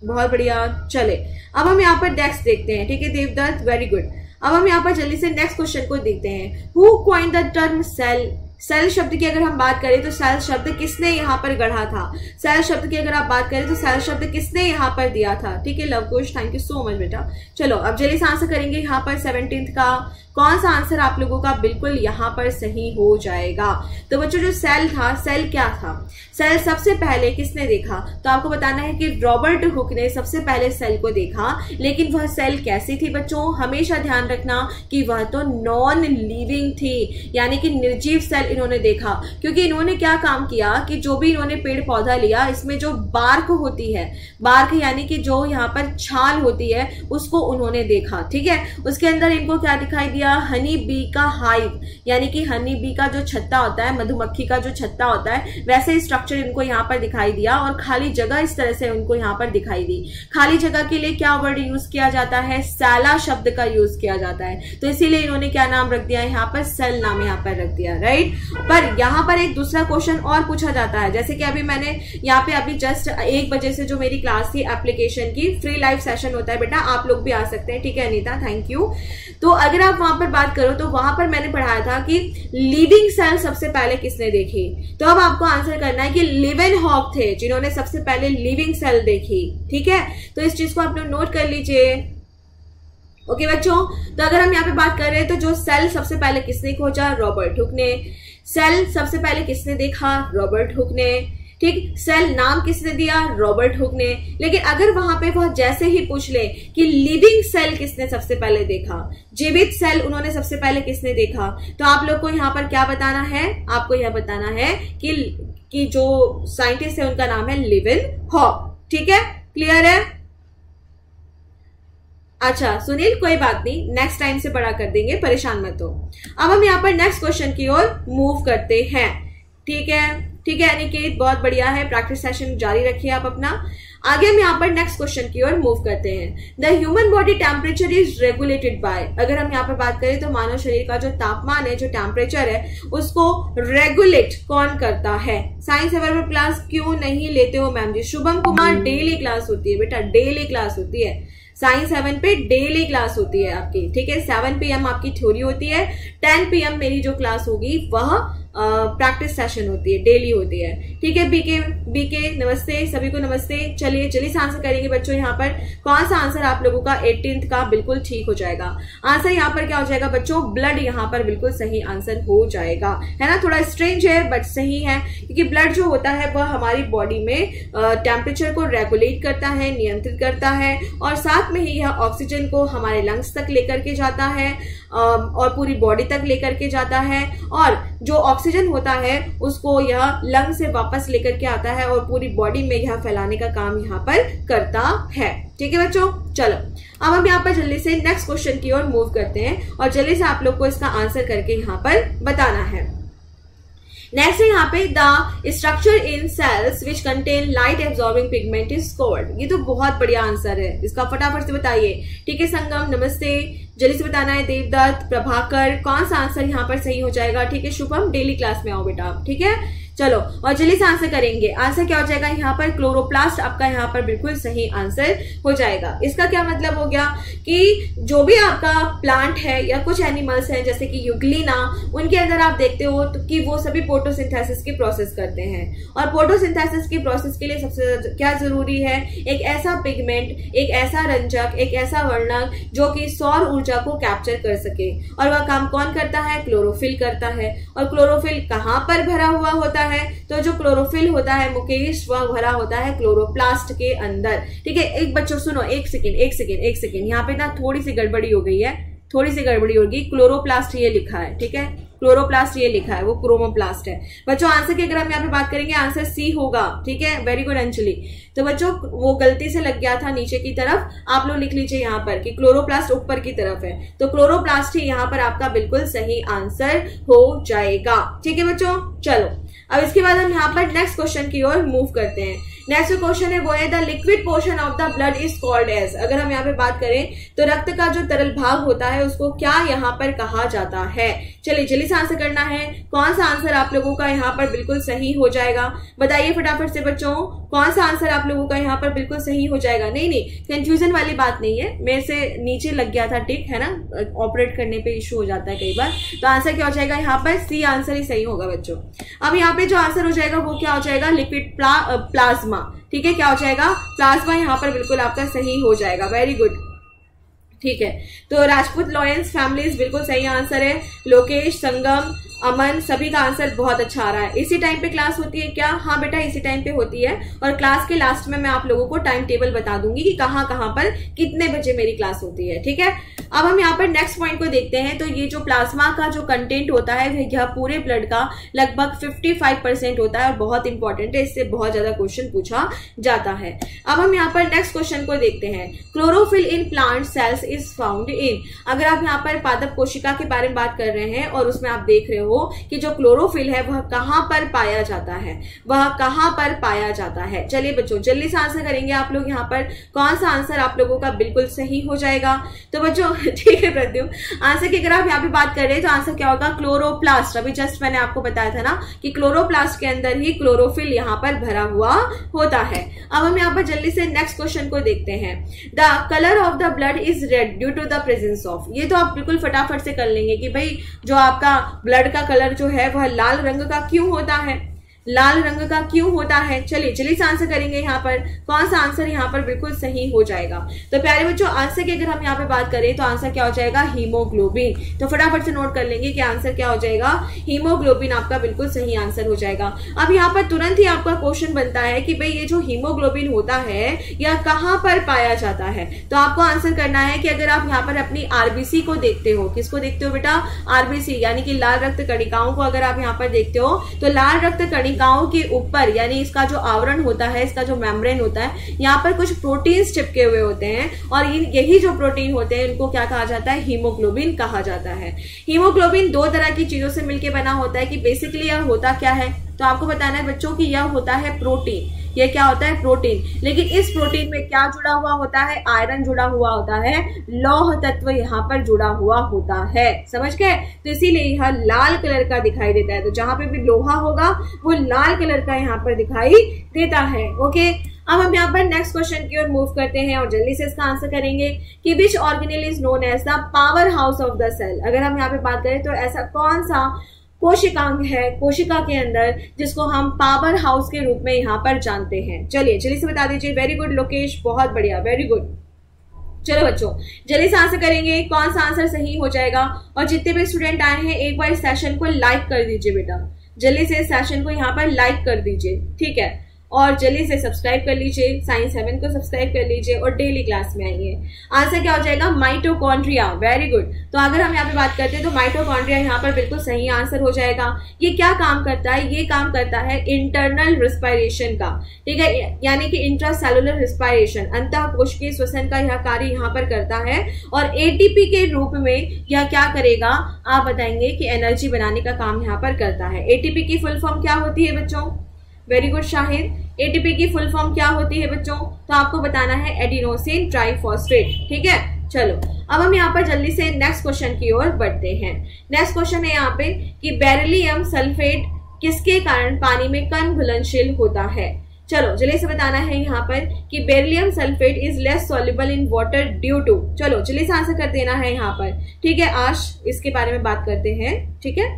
बहुत बढ़िया। चले, अब हम यहाँ पर नेक्स्ट देखते हैं, ठीक है देवदत्त, वेरी गुड। अब हम यहाँ पर जल्दी से नेक्स्ट क्वेश्चन को देखते हैं। Who coined the term cell. Cell शब्द की अगर हम बात करें तो सेल शब्द किसने यहाँ पर गढ़ा था, सेल शब्द की अगर आप बात करें तो सेल शब्द किसने यहाँ पर दिया था। ठीक है Lavkush, thank you so much बेटा। चलो अब जल्दी से आंसर करेंगे यहाँ पर सेवनटीन्थ का, कौन सा आंसर आप लोगों का बिल्कुल यहाँ पर सही हो जाएगा। तो बच्चों जो सेल था, सेल क्या था, सेल सबसे पहले किसने देखा, तो आपको बताना है कि रॉबर्ट हुक ने सबसे पहले सेल को देखा। लेकिन वह सेल कैसी थी बच्चों, हमेशा ध्यान रखना कि वह तो नॉन लिविंग थी, यानी कि निर्जीव सेल इन्होंने देखा। क्योंकि इन्होंने क्या काम किया कि जो भी इन्होंने पेड़ पौधा लिया, इसमें जो बार्क होती है, बार्क यानी कि जो यहाँ पर छाल होती है, उसको उन्होंने देखा। ठीक है, उसके अंदर इनको क्या दिखाई दिया, हनी बी का हाइव, यानी कि हनी बी का जो छत्ता होता है, मधुमक्खी का जो छत्ता होता है, वैसे स्ट्रक्चर इनको यहाँ पर दिखाई दिया। और खाली जगह इस तरह से उनको यहाँ पर दिखाई दी। खाली जगह के लिए क्या वर्ड यूज किया जाता है, सैला शब्द का यूज किया जाता है। तो इसीलिए इन्होंने क्या नाम रख दिया यहाँ पर, सेल नाम यहाँ पर रख दिया, राइट। पर यहाँ पर एक दूसरा क्वेश्चन और पूछा जाता है, जैसे कि अभी मैंने यहाँ पे अभी जस्ट एक बजे से जो मेरी क्लास थी एप्लीकेशन की, फ्री लाइव सेशन होता है बेटा, आप लोग भी आ सकते हैं। ठीक है अनीता, थैंक यू। तो अगर आप वहां पर बात करो तो वहां पर मैंने पढ़ाया था कि लिविंग सेल सबसे पहले किसने देखी। तो अब आपको आंसर करना है कि लेवेनहॉक थे जिन्होंने सबसे पहले लिविंग सेल देखी। ठीक है, तो इस चीज को आप लोग नोट कर लीजिए। ओके okay, बच्चों, तो अगर हम यहाँ पे बात कर रहे हैं तो जो सेल सबसे पहले किसने खोजा, रॉबर्ट हुक ने। सेल सबसे पहले किसने देखा, रॉबर्ट हुक ने। ठीक, सेल नाम किसने दिया? रॉबर्ट हुक ने। लेकिन अगर वहां पे वह जैसे ही पूछ ले कि लिविंग सेल किसने सबसे पहले देखा, जीवित सेल उन्होंने सबसे पहले किसने देखा, तो आप लोग को यहाँ पर क्या बताना है? आपको यह बताना है कि कि जो साइंटिस्ट है उनका नाम है लिविन हॉक। ठीक है, क्लियर है? अच्छा सुनील, कोई बात नहीं, नेक्स्ट टाइम से बड़ा कर देंगे, परेशान मत हो। अब हम यहाँ पर नेक्स्ट क्वेश्चन की ओर मूव करते हैं। ठीक है, ठीक है अनिकेत, बहुत बढ़िया है, प्रैक्टिस सेशन जारी रखिए आप अपना। आगे हम यहाँ पर नेक्स्ट क्वेश्चन की ओर मूव करते हैं। The human body temperature is regulated by, अगर हम यहाँ पर बात करें तो मानव शरीर का जो तापमान है, जो टेम्परेचर है, उसको रेगुलेट कौन करता है? साइंस सेवन पर क्लास क्यों नहीं लेते हो ma'am ji? Shubham Kumar, daily class होती है बेटा, डेली क्लास होती है साइंस सेवन पे, डेली क्लास होती है आपकी। ठीक है, सेवन पीएम आपकी थ्योरी होती है, टेन पीएम मेरी जो क्लास होगी वह प्रैक्टिस सेशन होती है, डेली होती है। ठीक है, बीके बीके नमस्ते, सभी को नमस्ते। चलिए चलिए से आंसर करेंगे बच्चों। यहाँ पर कौन सा आंसर आप लोगों का एटीन्थ का बिल्कुल ठीक हो जाएगा? आंसर यहाँ पर क्या हो जाएगा बच्चों? ब्लड यहाँ पर बिल्कुल सही आंसर हो जाएगा, है ना। थोड़ा स्ट्रेंज है बट सही है, क्योंकि ब्लड जो होता है वह हमारी बॉडी में टेम्परेचर को रेगुलेट करता है, नियंत्रित करता है, और साथ में ही यह ऑक्सीजन को हमारे लंग्स तक लेकर के जाता है और पूरी बॉडी तक लेकर के जाता है, और जो ऑक्सीजन होता है उसको यह लंग से वापस लेकर के आता है और पूरी बॉडी में यह फैलाने का काम यहाँ पर करता है। ठीक है बच्चों, चलो अब हम यहाँ पर जल्दी से नेक्स्ट क्वेश्चन की ओर मूव करते हैं और जल्दी से आप लोग को इसका आंसर करके यहाँ पर बताना है। नेक्स्ट है यहाँ पे the structure in cells which contain light absorbing pigment is called. ये तो बहुत बढ़िया आंसर है, इसका फटाफट से बताइए। ठीक है संगम, नमस्ते, जल्दी से बताना है। देवदत्त, प्रभाकर, कौन सा आंसर यहाँ पर सही हो जाएगा? ठीक है शुभम, डेली क्लास में आओ बेटा आप। ठीक है चलो, और जल्दी से आंसर करेंगे। आंसर क्या हो जाएगा यहाँ पर? क्लोरोप्लास्ट आपका यहाँ पर बिल्कुल सही आंसर हो जाएगा। इसका क्या मतलब हो गया कि जो भी आपका प्लांट है या कुछ एनिमल्स हैं जैसे कि यूग्लिना, उनके अंदर आप देखते हो तो कि वो सभी फोटोसिंथेसिस की प्रोसेस करते हैं, और फोटोसिंथेसिस की प्रोसेस के लिए सबसे क्या जरूरी है? एक ऐसा पिगमेंट, एक ऐसा रंजक, एक ऐसा वर्णक जो कि सौर ऊर्जा को कैप्चर कर सके, और वह काम कौन करता है? क्लोरोफिल करता है। और क्लोरोफिल कहाँ पर भरा हुआ होता है? है तो जो क्लोरोफिल होता है मुकेश, वह भरा होता है क्लोरोप्लास्ट के अंदर। ठीक है, एक बच्चों सुनो, एक सेकेंड एक सेकेंड एक सेकेंड यहाँ पे ना थोड़ी सी गड़बड़ी हो गई है, थोड़ी सी गड़बड़ी होगी। क्लोरोप्लास्ट ये लिखा है, ठीक है क्लोरोप्लास्ट ये लिखा है, वो क्रोमोप्लास्ट है बच्चों। आंसर की अगर हम यहाँ पे बात करेंगे, आंसर सी होगा। ठीक है, वेरी गुड अंजलि। तो बच्चों वो गलती से लग गया था नीचे की तरफ, आप लोग लिख लीजिए यहाँ पर कि क्लोरोप्लास्ट ऊपर की तरफ है, तो क्लोरोप्लास्ट ही यहाँ पर आपका बिल्कुल सही आंसर हो जाएगा। ठीक है बच्चों, चलो अब इसके बाद हम यहाँ पर नेक्स्ट क्वेश्चन की ओर मूव करते हैं। नेक्स्ट क्वेश्चन है वो है the liquid portion of the blood is called as, अगर हम यहाँ पे बात करें तो रक्त का जो तरल भाग होता है उसको क्या यहाँ पर कहा जाता है? चलिए जल्दी से आंसर करना है, कौन सा आंसर आप लोगों का यहाँ पर बिल्कुल सही हो जाएगा? बताइए फटाफट से बच्चों, कौन सा आंसर आप लोगों का यहाँ पर बिल्कुल सही हो जाएगा? नहीं नहीं कंफ्यूजन वाली बात नहीं है, मेरे से नीचे लग गया था टिक, है ना, ऑपरेट करने पे इश्यू हो जाता है कई बार। तो आंसर क्या हो जाएगा यहाँ पर? सी आंसर ही सही होगा बच्चों। अब यहाँ पे जो आंसर हो जाएगा वो क्या हो जाएगा? Liquid plasma. ठीक है, क्या हो जाएगा? प्लाज्मा यहाँ पर बिल्कुल आपका सही हो जाएगा, वेरी गुड। ठीक है, तो राजपूत, लॉयंस फैमिलीज बिल्कुल सही आंसर है। लोकेश, संगम, अमन, सभी का आंसर बहुत अच्छा आ रहा है। इसी टाइम पे क्लास होती है क्या? हाँ बेटा इसी टाइम पे होती है, और क्लास के लास्ट में मैं आप लोगों को टाइम टेबल बता दूंगी कि कहाँ कहाँ पर कितने बजे मेरी क्लास होती है। ठीक है, अब हम यहाँ पर नेक्स्ट पॉइंट को देखते हैं। तो ये जो प्लाज्मा का जो कंटेंट होता है यह पूरे ब्लड का लगभग फिफ्टी फाइव परसेंट होता है और बहुत इंपॉर्टेंट है, इससे बहुत ज्यादा क्वेश्चन पूछा जाता है। अब हम यहाँ पर नेक्स्ट क्वेश्चन को देखते हैं। Chlorophyll in plant cells is found in, अगर आप यहाँ पर पादप कोशिका के बारे में बात कर रहे हैं और उसमें आप देख रहे हो हो कि जो क्लोरोफिल है वह कहां पर पाया जाता है, वह कहां पर पाया जाता है। चलिए बच्चों जल्दी से आंसर करेंगे आप लोग यहाँ पर, कौन सा आंसर आप लोगों का बिल्कुल सही हो जाएगा? तो बच्चों ठीक है प्रद्युम, आंसर की अगर आप यहाँ पे बात कर रहे हैं तो आंसर क्या होगा? क्लोरोप्लास्ट। अभी जस्ट मैंने आपको बताया था ना कि क्लोरोप्लास्ट के अंदर ही क्लोरोफिल यहाँ पर भरा हुआ होता है। अब हम यहाँ पर जल्दी से नेक्स्ट क्वेश्चन को देखते हैं। The colour of the blood is red due to the presence of, ये तो आप बिल्कुल फटाफट से कर लेंगे कि भाई जो आपका ब्लड का कलर जो है वह लाल रंग का क्यों होता है। लाल रंग का क्यों होता है। चलिए जल्दी आंसर करेंगे यहाँ पर, कौन सा आंसर यहाँ पर बिल्कुल सही हो जाएगा। तो प्यारे बच्चों आंसर की अगर हम यहाँ पे बात करें तो आंसर क्या हो जाएगा, हीमोग्लोबिन। तो फटाफट से नोट कर लेंगे कि आंसर क्या हो जाएगा, हीमोग्लोबिन आपका बिल्कुल सही आंसर हो जाएगा। अब यहाँ पर तुरंत ही आपका क्वेश्चन बनता है कि भाई ये जो हीमोग्लोबिन होता है या कहाँ पर पाया जाता है। तो आपको आंसर करना है कि अगर आप यहाँ पर अपनी आरबीसी को देखते हो, किसको देखते हो बेटा, आरबीसी यानी कि लाल रक्त कणिकाओं को अगर आप यहाँ पर देखते हो तो लाल रक्त कणिकाओं के ऊपर यानी इसका जो आवरण होता है, इसका जो मेम्ब्रेन होता है, यहाँ पर कुछ प्रोटीन्स चिपके हुए होते हैं और यही जो प्रोटीन होते हैं इनको क्या कहा जाता है, हीमोग्लोबिन कहा जाता है। हीमोग्लोबिन दो तरह की चीजों से मिलकर बना होता है कि बेसिकली यह होता क्या है, तो आपको बताना है बच्चों कि यह होता है प्रोटीन। ये क्या होता है, प्रोटीन। लेकिन इस प्रोटीन में क्या जुड़ा हुआ होता है, आयरन जुड़ा हुआ होता है, लौह तत्व यहाँ पर जुड़ा हुआ होता है, समझ गए। तो इसीलिए यह लाल कलर का दिखाई देता है। तो जहां पे भी लोहा होगा वो लाल कलर का यहाँ पर दिखाई देता है। ओके, अब हम यहाँ पर नेक्स्ट क्वेश्चन की ओर मूव करते हैं और जल्दी से इसका आंसर करेंगे कि which organelle is known as the power house of the cell. अगर हम यहाँ पे बात करें तो ऐसा कौन सा कोशिकांग है कोशिका के अंदर जिसको हम पावर हाउस के रूप में यहाँ पर जानते हैं। चलिए जल्दी से बता दीजिए। वेरी गुड लोकेश, बहुत बढ़िया, वेरी गुड। चलो बच्चों जल्दी से आंसर करेंगे कौन सा आंसर सही हो जाएगा। और जितने भी स्टूडेंट आए हैं एक बार सेशन को लाइक कर दीजिए बेटा, जल्दी से सेशन को यहाँ पर लाइक कर दीजिए, ठीक है। और जल्दी से सब्सक्राइब कर लीजिए, साइंस सेवन को सब्सक्राइब कर लीजिए और डेली क्लास में आइए। आंसर क्या हो जाएगा, माइटोकॉन्ड्रिया, वेरी गुड। तो अगर हम यहाँ पे बात करते हैं तो माइटोकॉन्ड्रिया यहाँ पर बिल्कुल सही आंसर हो जाएगा। ये क्या काम करता है, ये काम करता है इंटरनल रिस्पायरेशन का, ठीक है, यानी कि इंट्रासेलुलर रिस्पायरेशन, अंतःकोशिकीय श्वसन का यह कार्य यहाँ पर करता है। और एटीपी के रूप में यह क्या करेगा, आप बताएंगे कि एनर्जी बनाने का काम यहाँ पर करता है। एटीपी की फुल फॉर्म क्या होती है बच्चों, वेरी गुड शाहिद। एटीपी की फुल फॉर्म क्या होती है बच्चों, तो आपको बताना है एडिनोसिन ट्राइफॉस्फेट, ठीक है। चलो अब हम यहाँ पर जल्दी से नेक्स्ट क्वेश्चन की ओर बढ़ते हैं। नेक्स्ट क्वेश्चन है यहाँ पे कि बेरिलियम सल्फेट किसके कारण पानी में घुलनशील होता है। चलो जल्दी से बताना है यहाँ पर कि beryllium sulphate is less soluble in water due to. चलो जल्दी से आंसर कर देना है यहाँ पर, ठीक है। आश इसके बारे में बात करते हैं, ठीक है,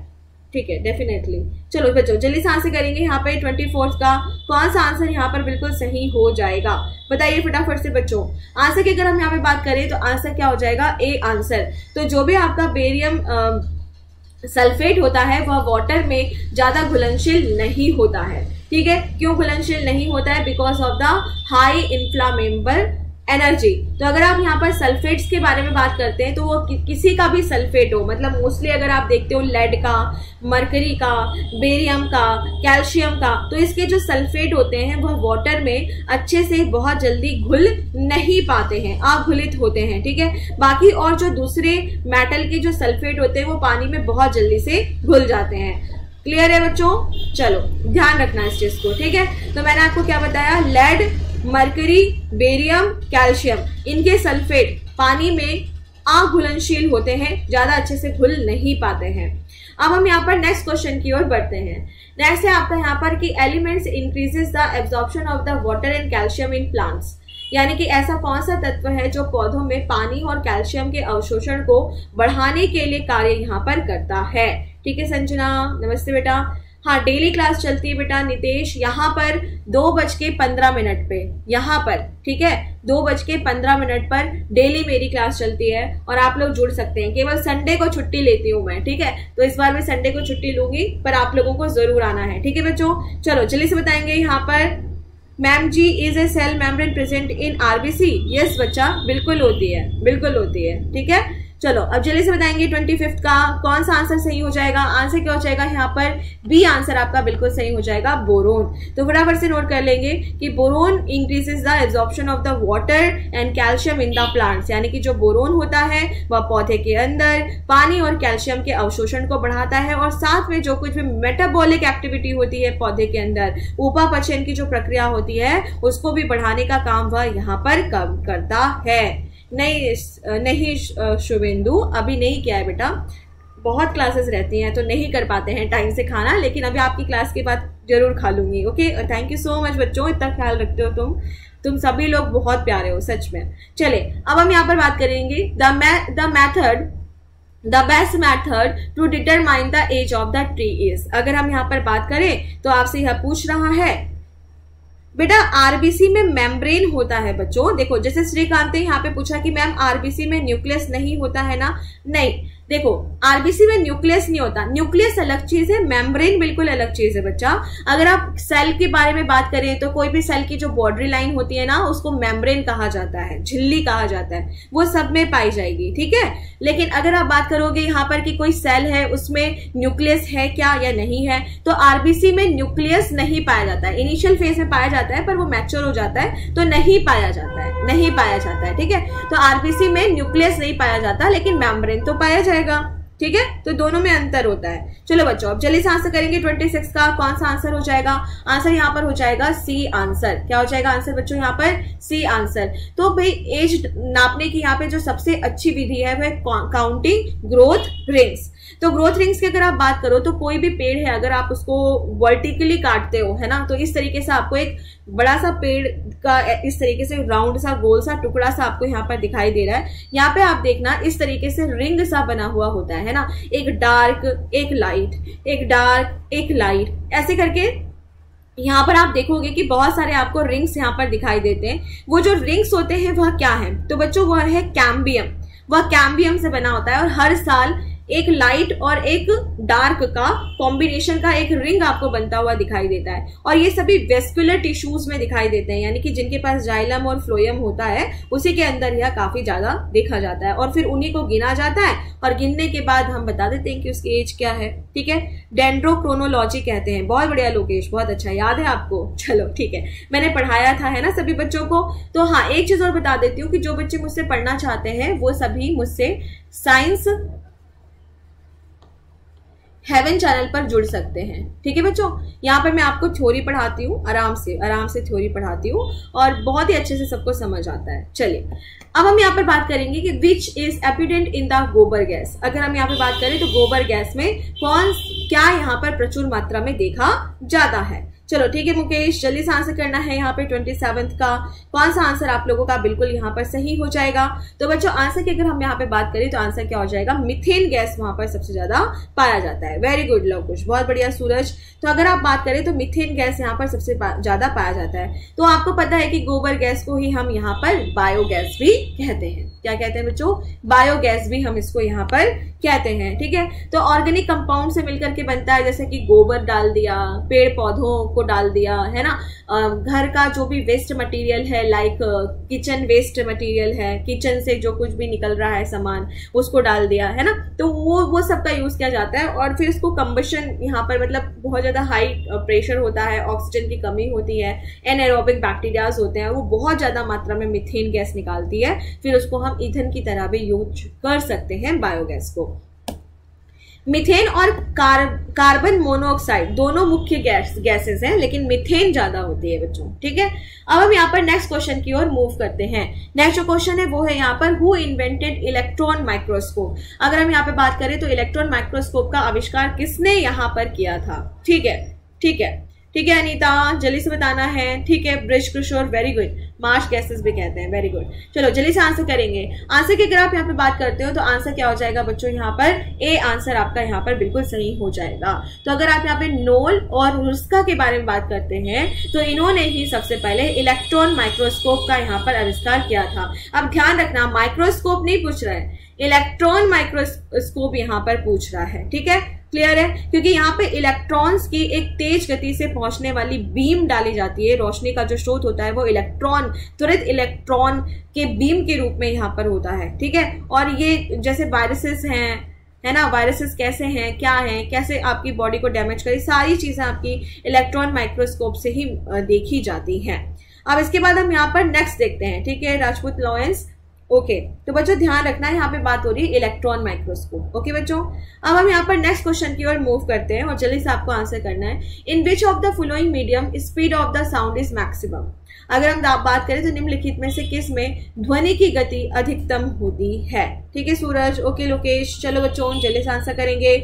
ठीक है, डेफिनेटली। चलो बच्चों जल्दी से आंसर करेंगे यहाँ पे ट्वेंटी फोर्थ का कौन सा आंसर यहाँ पर बिल्कुल सही हो जाएगा, बताइए फटाफट से बच्चों। आंसर की अगर हम यहाँ पे बात करें तो आंसर क्या हो जाएगा, ए आंसर। तो जो भी आपका बेरियम सल्फेट होता है वह वाटर में ज़्यादा घुलनशील नहीं होता है, ठीक है। क्यों घुलनशील नहीं होता है, because of the high inflammable energy. तो अगर आप यहाँ पर सल्फेट्स के बारे में बात करते हैं तो वो कि, किसी का भी सल्फेट हो, मतलब मोस्टली अगर आप देखते हो लेड का, मरकरी का, बेरियम का, कैल्शियम का, तो इसके जो सल्फेट होते हैं वह वाटर में अच्छे से बहुत जल्दी घुल नहीं पाते हैं, अघुलित होते हैं, ठीक है। बाकी और जो दूसरे मेटल के जो सल्फेट होते हैं वो पानी में बहुत जल्दी से घुल जाते हैं। क्लियर है बच्चों, चलो ध्यान रखना इस चीज को, ठीक है। तो मैंने आपको क्या बताया, लेड, मरकरी, बेरियम, कैल्शियम, इनके सल्फेट पानी में अघुलनशील होते हैं, ज़्यादा अच्छे से घुल नहीं पाते हैं। अब हम यहाँ पर नेक्स्ट क्वेश्चन की ओर बढ़ते हैं। नेक्स्ट है आपका यहाँ पर कि elements increases the absorption of the water and calcium in plants, यानी कि ऐसा कौन सा तत्व है जो पौधों में पानी और कैल्शियम के अवशोषण को बढ़ाने के लिए कार्य यहाँ पर करता है, ठीक है। संजना नमस्ते बेटा, हाँ डेली क्लास चलती है बेटा। नितेश यहाँ पर दो बज के पंद्रह मिनट पे यहाँ पर, ठीक है, दो बज के पंद्रह मिनट पर डेली मेरी क्लास चलती है और आप लोग जुड़ सकते हैं। केवल संडे को छुट्टी लेती हूँ मैं, ठीक है, तो इस बार मैं संडे को छुट्टी लूंगी पर आप लोगों को जरूर आना है, ठीक है बच्चों। चलो जल्दी से बताएंगे यहाँ पर, ma'am ji is a cell membrane present in RBC, yes बच्चा बिल्कुल होती है, बिल्कुल होती है, ठीक है। चलो अब जल्दी से बताएंगे ट्वेंटी फिफ्थ का कौन सा आंसर सही हो जाएगा। आंसर क्या हो जाएगा यहाँ पर, बी आंसर आपका बिल्कुल सही हो जाएगा, बोरोन। तो फटाफट से नोट कर लेंगे कि boron increases the absorption of the water and calcium in the plants, यानी कि जो बोरोन होता है वह पौधे के अंदर पानी और कैल्शियम के अवशोषण को बढ़ाता है और साथ में जो कुछ भी मेटाबॉलिक एक्टिविटी होती है पौधे के अंदर, उपापचन की जो प्रक्रिया होती है उसको भी बढ़ाने का काम वह यहाँ पर करता है। नहीं नहीं शुभेंदु, अभी नहीं किया है बेटा, बहुत क्लासेस रहती हैं तो नहीं कर पाते हैं टाइम से खाना, लेकिन अभी आपकी क्लास के बाद जरूर खा लूँगी, ओके। और थैंक यू सो मच बच्चों, इतना ख्याल रखते हो तुम तुम सभी लोग बहुत प्यारे हो सच में। चले अब हम यहाँ पर बात करेंगे the method the best method to determine the age of the tree is. अगर हम यहाँ पर बात करें तो आपसे यह पूछ रहा है बेटा आरबीसी में मेम्ब्रेन होता है। बच्चों देखो, जैसे श्रीकांत ने यहाँ पे पूछा कि मैम आरबीसी में न्यूक्लियस नहीं होता है ना, नहीं देखो आरबीसी में न्यूक्लियस नहीं होता, न्यूक्लियस अलग चीज है, मेम्ब्रेन बिल्कुल अलग चीज है बच्चा। अगर आप सेल के बारे में बात करें तो कोई भी सेल की जो बॉर्डरी लाइन होती है ना उसको मेम्ब्रेन कहा जाता है, झिल्ली कहा जाता है, वो सब में पाई जाएगी, ठीक है। लेकिन अगर आप बात करोगे यहाँ पर कि कोई सेल है उसमें न्यूक्लियस है क्या या नहीं है, तो आरबीसी में न्यूक्लियस नहीं पाया जाता है, इनिशियल फेज में पाया जाता है पर वो मैच्योर हो जाता है तो नहीं पाया जाता है, नहीं पाया जाता है, ठीक है। तो आरबीसी में न्यूक्लियस नहीं पाया जाता लेकिन मेम्ब्रेन तो पाया जाता है, ठीक है। तो दोनों में अंतर होता है। चलो बच्चों अब जल्दी से आंसर करेंगे छब्बीस का कौन सा आंसर हो जाएगा। आंसर यहाँ पर हो जाएगा सी आंसर। क्या हो जाएगा आंसर बच्चों यहाँ पर? C answer. तो भाई एज नापने की यहाँ पे जो सबसे अच्छी विधि है वह काउंटिंग ग्रोथ रिंग्स। तो ग्रोथ रिंग्स की अगर आप बात करो तो कोई भी पेड़ है अगर आप उसको वर्टिकली काटते हो है ना, तो इस तरीके से आपको एक बड़ा सा पेड़ का इस तरीके से राउंड सा गोल सा टुकड़ा सा आपको यहाँ पर दिखाई दे रहा है। यहाँ पे आप देखना इस तरीके से रिंग सा बना हुआ होता है है ना, एक डार्क एक लाइट, एक डार्क एक लाइट, ऐसे करके यहाँ पर आप देखोगे कि बहुत सारे आपको रिंग्स यहाँ पर दिखाई देते हैं। वो जो रिंग्स होते हैं वह क्या है तो बच्चों वह है कैम्बियम। वह कैम्बियम से बना होता है और हर साल एक लाइट और एक डार्क का कॉम्बिनेशन का एक रिंग आपको बनता हुआ दिखाई देता है और ये सभी वेस्कुलर टिश्यूज में दिखाई देते हैं, यानी कि जिनके पास जाइलम और फ्लोएम होता है उसी के अंदर यह काफी ज्यादा देखा जाता है और फिर उन्हीं को गिना जाता है और गिनने के बाद हम बता देते हैं कि उसकी एज क्या है, ठीक है। डेंड्रोक्रोनोलॉजी कहते हैं। बहुत बढ़िया लोकेश, बहुत अच्छा याद है आपको, चलो ठीक है, मैंने पढ़ाया था है ना सभी बच्चों को। तो हाँ एक चीज और बता देती हूँ कि जो बच्चे मुझसे पढ़ना चाहते हैं वो सभी मुझसे साइंस हेवन चैनल पर जुड़ सकते हैं, ठीक है बच्चों। यहाँ पर मैं आपको थ्योरी पढ़ाती हूँ, आराम से आराम से थ्योरी पढ़ाती हूँ और बहुत ही अच्छे से सबको समझ आता है। चलिए अब हम यहाँ पर बात करेंगे कि which is evident in the gobar gas. अगर हम यहाँ पर बात करें तो गोबर गैस में कौन क्या यहाँ पर प्रचुर मात्रा में देखा जाता है। चलो ठीक है मुकेश, जल्दी से आंसर करना है यहाँ पे ट्वेंटी सेवन्थ का कौन सा आंसर आप लोगों का बिल्कुल यहाँ पर सही हो जाएगा। तो बच्चों आंसर की अगर हम यहाँ पे बात करें तो आंसर क्या हो जाएगा? मिथेन गैस वहां पर सबसे ज्यादा पाया जाता है। वेरी गुड लवकुश, बहुत बढ़िया सूरज। तो अगर आप बात करें तो मिथेन गैस यहाँ पर सबसे ज्यादा पाया जाता है। तो आपको पता है कि गोबर गैस को ही हम यहाँ पर बायोगैस भी कहते हैं। क्या कहते हैं बच्चों? बायोगैस भी हम इसको यहाँ पर कहते हैं, ठीक है। तो ऑर्गेनिक कंपाउंड से मिलकर के बनता है, जैसे कि गोबर डाल दिया, पेड़ पौधों को डाल दिया है ना, घर का जो भी वेस्ट मटेरियल है लाइक किचन वेस्ट मटेरियल है, किचन से जो कुछ भी निकल रहा है सामान उसको डाल दिया है ना, तो वो वो सब का यूज किया जाता है। और फिर इसको कंबशन यहाँ पर मतलब बहुत ज्यादा हाई प्रेशर होता है, ऑक्सीजन की कमी होती है, एनएरोबिक बैक्टीरियाज होते हैं, वो बहुत ज्यादा मात्रा में मीथेन गैस निकालती है। फिर उसको हम ईंधन की तरह भी यूज कर सकते हैं बायोगैस को। मिथेन और कार, कार्बन मोनोऑक्साइड दोनों मुख्य गैस गैसेस हैं, लेकिन मिथेन ज्यादा होती है बच्चों, ठीक है। अब हम यहाँ पर नेक्स्ट क्वेश्चन की ओर मूव करते हैं। नेक्स्ट जो क्वेश्चन है वो है यहाँ पर हु इन्वेंटेड इलेक्ट्रॉन माइक्रोस्कोप। अगर हम यहाँ पे बात करें तो इलेक्ट्रॉन माइक्रोस्कोप का आविष्कार किसने यहाँ पर किया था? ठीक है ठीक है ठीक है अनीता, जल्दी से बताना है, ठीक है। Brij Kishore very good, marsh gases भी कहते हैं, वेरी गुड। चलो जल्दी से आंसर करेंगे। आंसर की अगर आप यहाँ पे बात करते हो तो आंसर क्या हो जाएगा बच्चों? यहाँ पर ए आंसर आपका यहाँ पर बिल्कुल सही हो जाएगा। तो अगर आप यहाँ पे नोल और रुस्का के बारे में बात करते हैं तो इन्होंने ही सबसे पहले इलेक्ट्रॉन माइक्रोस्कोप का यहाँ पर आविष्कार किया था। अब ध्यान रखना, माइक्रोस्कोप नहीं पूछ रहा है, इलेक्ट्रॉन माइक्रोस्कोप यहाँ पर पूछ रहा है, ठीक है, क्लियर है। क्योंकि यहाँ पे इलेक्ट्रॉन्स की एक तेज गति से पहुंचने वाली बीम डाली जाती है, रोशनी का जो स्रोत होता है वो इलेक्ट्रॉन, त्वरित इलेक्ट्रॉन के बीम के रूप में यहाँ पर होता है, ठीक है। और ये जैसे वायरसेस हैं है ना, वायरसेस कैसे हैं, क्या हैं, कैसे आपकी बॉडी को डैमेज करें, सारी चीज़ें आपकी इलेक्ट्रॉन माइक्रोस्कोप से ही देखी जाती हैं। अब इसके बाद हम यहाँ पर नेक्स्ट देखते हैं, ठीक है राजपूत लॉरेंस, ओके okay, तो बच्चों ध्यान रखना है यहाँ पे बात हो रही है इलेक्ट्रॉन माइक्रोस्कोप, ओके बच्चों। अब हम यहाँ पर नेक्स्ट क्वेश्चन की ओर मूव करते हैं और जल्दी से आपको आंसर करना है। In which of the following medium speed of the sound is maximum. अगर हम बात करें तो निम्नलिखित में से किस में ध्वनि की गति अधिकतम होती है? ठीक है सूरज, ओके okay, लोकेश। चलो बच्चों जल्दी से आंसर करेंगे।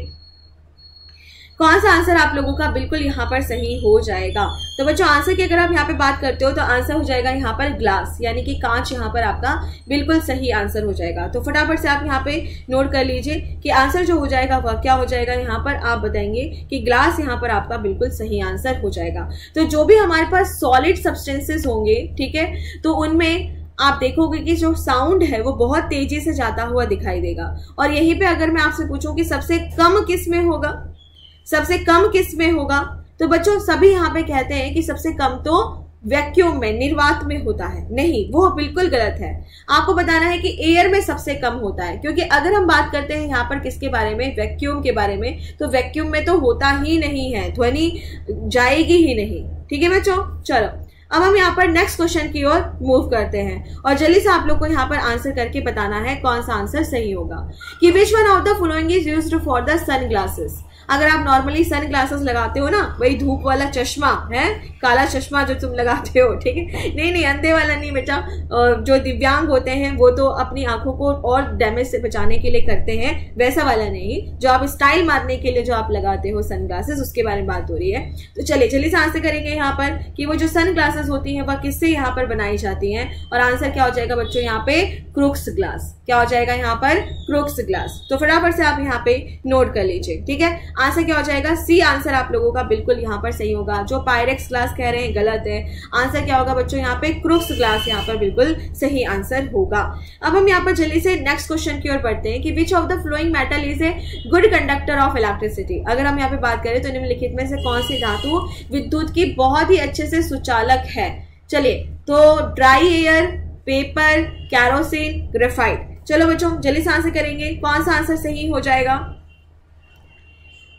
कौन सा आंसर आप लोगों का बिल्कुल यहाँ पर सही हो जाएगा। तो बच्चों आंसर की अगर आप यहाँ पे बात करते हो तो आंसर हो जाएगा यहाँ पर ग्लास, यानी कि कांच यहाँ पर आपका बिल्कुल सही आंसर हो जाएगा। तो फटाफट से आप यहाँ पे नोट कर लीजिए कि आंसर जो हो जाएगा वह क्या हो जाएगा, यहाँ पर आप बताएंगे कि ग्लास यहाँ पर आपका बिल्कुल सही आंसर हो जाएगा। तो जो भी हमारे पास सॉलिड सब्सटेंसेस होंगे, ठीक है, तो उनमें आप देखोगे कि जो साउंड है वो बहुत तेजी से जाता हुआ दिखाई देगा। और यहीं पे अगर मैं आपसे पूछूं कि सबसे कम किस में होगा, सबसे कम किस में होगा, तो बच्चों सभी यहाँ पे कहते हैं कि सबसे कम तो वैक्यूम में, निर्वात में होता है। नहीं, वो बिल्कुल गलत है। आपको बताना है कि एयर में सबसे कम होता है, क्योंकि अगर हम बात करते हैं यहाँ पर किसके बारे में, वैक्यूम के बारे में, तो वैक्यूम में तो होता ही नहीं है, ध्वनि जाएगी ही नहीं। ठीक है बच्चों, चलो अब हम यहाँ पर नेक्स्ट क्वेश्चन की ओर मूव करते हैं और जल्दी से आप लोग को यहाँ पर आंसर करके बताना है कौन सा आंसर सही होगा कि which one of the following is used for the sun glasses. अगर आप नॉर्मली सन ग्लासेस लगाते हो ना, वही धूप वाला चश्मा है, काला चश्मा जो तुम लगाते हो, ठीक है, नहीं नहीं अंधे वाला नहीं बेटा, जो दिव्यांग होते हैं वो तो अपनी आंखों को और डैमेज से बचाने के लिए करते हैं, वैसा वाला नहीं, जो आप स्टाइल मारने के लिए जो आप लगाते हो सन ग्लासेस, उसके बारे में बात हो रही है। तो चलिए जल्दी से आंसर करेंगे यहाँ पर कि वो जो सन ग्लासेस होती हैं वह किससे यहाँ पर बनाई जाती हैं, और आंसर क्या हो जाएगा बच्चों यहाँ पे, क्रूक्स ग्लास। क्या हो जाएगा यहाँ पर, क्रूक्स ग्लास। तो फटाफट से आप यहाँ पे नोट कर लीजिए, ठीक है। आंसर क्या हो जाएगा, सी आंसर आप लोगों का बिल्कुल यहाँ पर सही होगा। जो पायरेक्स ग्लास कह रहे हैं गलत है, आंसर क्या होगा बच्चों यहाँ पे, क्रूक्स ग्लास यहाँ पर बिल्कुल सही आंसर होगा। अब हम यहाँ पर जल्दी से नेक्स्ट क्वेश्चन की ओर बढ़ते हैं कि which of the flowing metal is a good conductor of electricity. अगर हम यहाँ पे बात करें तो निम्नलिखित में से कौन सी धातु विद्युत की बहुत ही अच्छे से सुचालक है। चलिए तो dry air, paper, kerosene, graphite. चलो बच्चों जल्दी से आंसर करेंगे कौन सा आंसर सही हो जाएगा,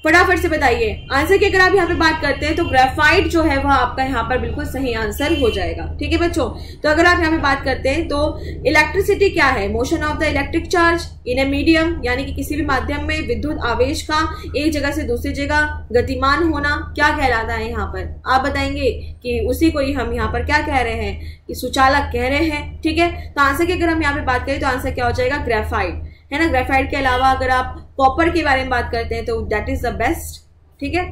फटाफट से बताइए। आंसर की अगर आप यहाँ पे बात करते हैं तो ग्रेफाइट जो है वह आपका यहाँ पर बिल्कुल सही आंसर हो जाएगा। ठीक है बच्चों, तो अगर आप यहाँ पे बात करते हैं तो इलेक्ट्रिसिटी क्या है, motion of the electric charge in a medium, यानी कि किसी भी माध्यम में विद्युत आवेश का एक जगह से दूसरी जगह गतिमान होना क्या कहलाता है यहाँ पर, आप बताएंगे कि उसी को ही हम यहाँ पर क्या कह रहे हैं, कि सुचालक कह रहे हैं। ठीक है, तो आंसर की अगर हम यहाँ पे बात करें तो आंसर क्या हो जाएगा, ग्रेफाइट, है ना। ग्रेफाइट के अलावा अगर आप कॉपर के बारे में बात करते हैं तो दैट इज द बेस्ट, ठीक है।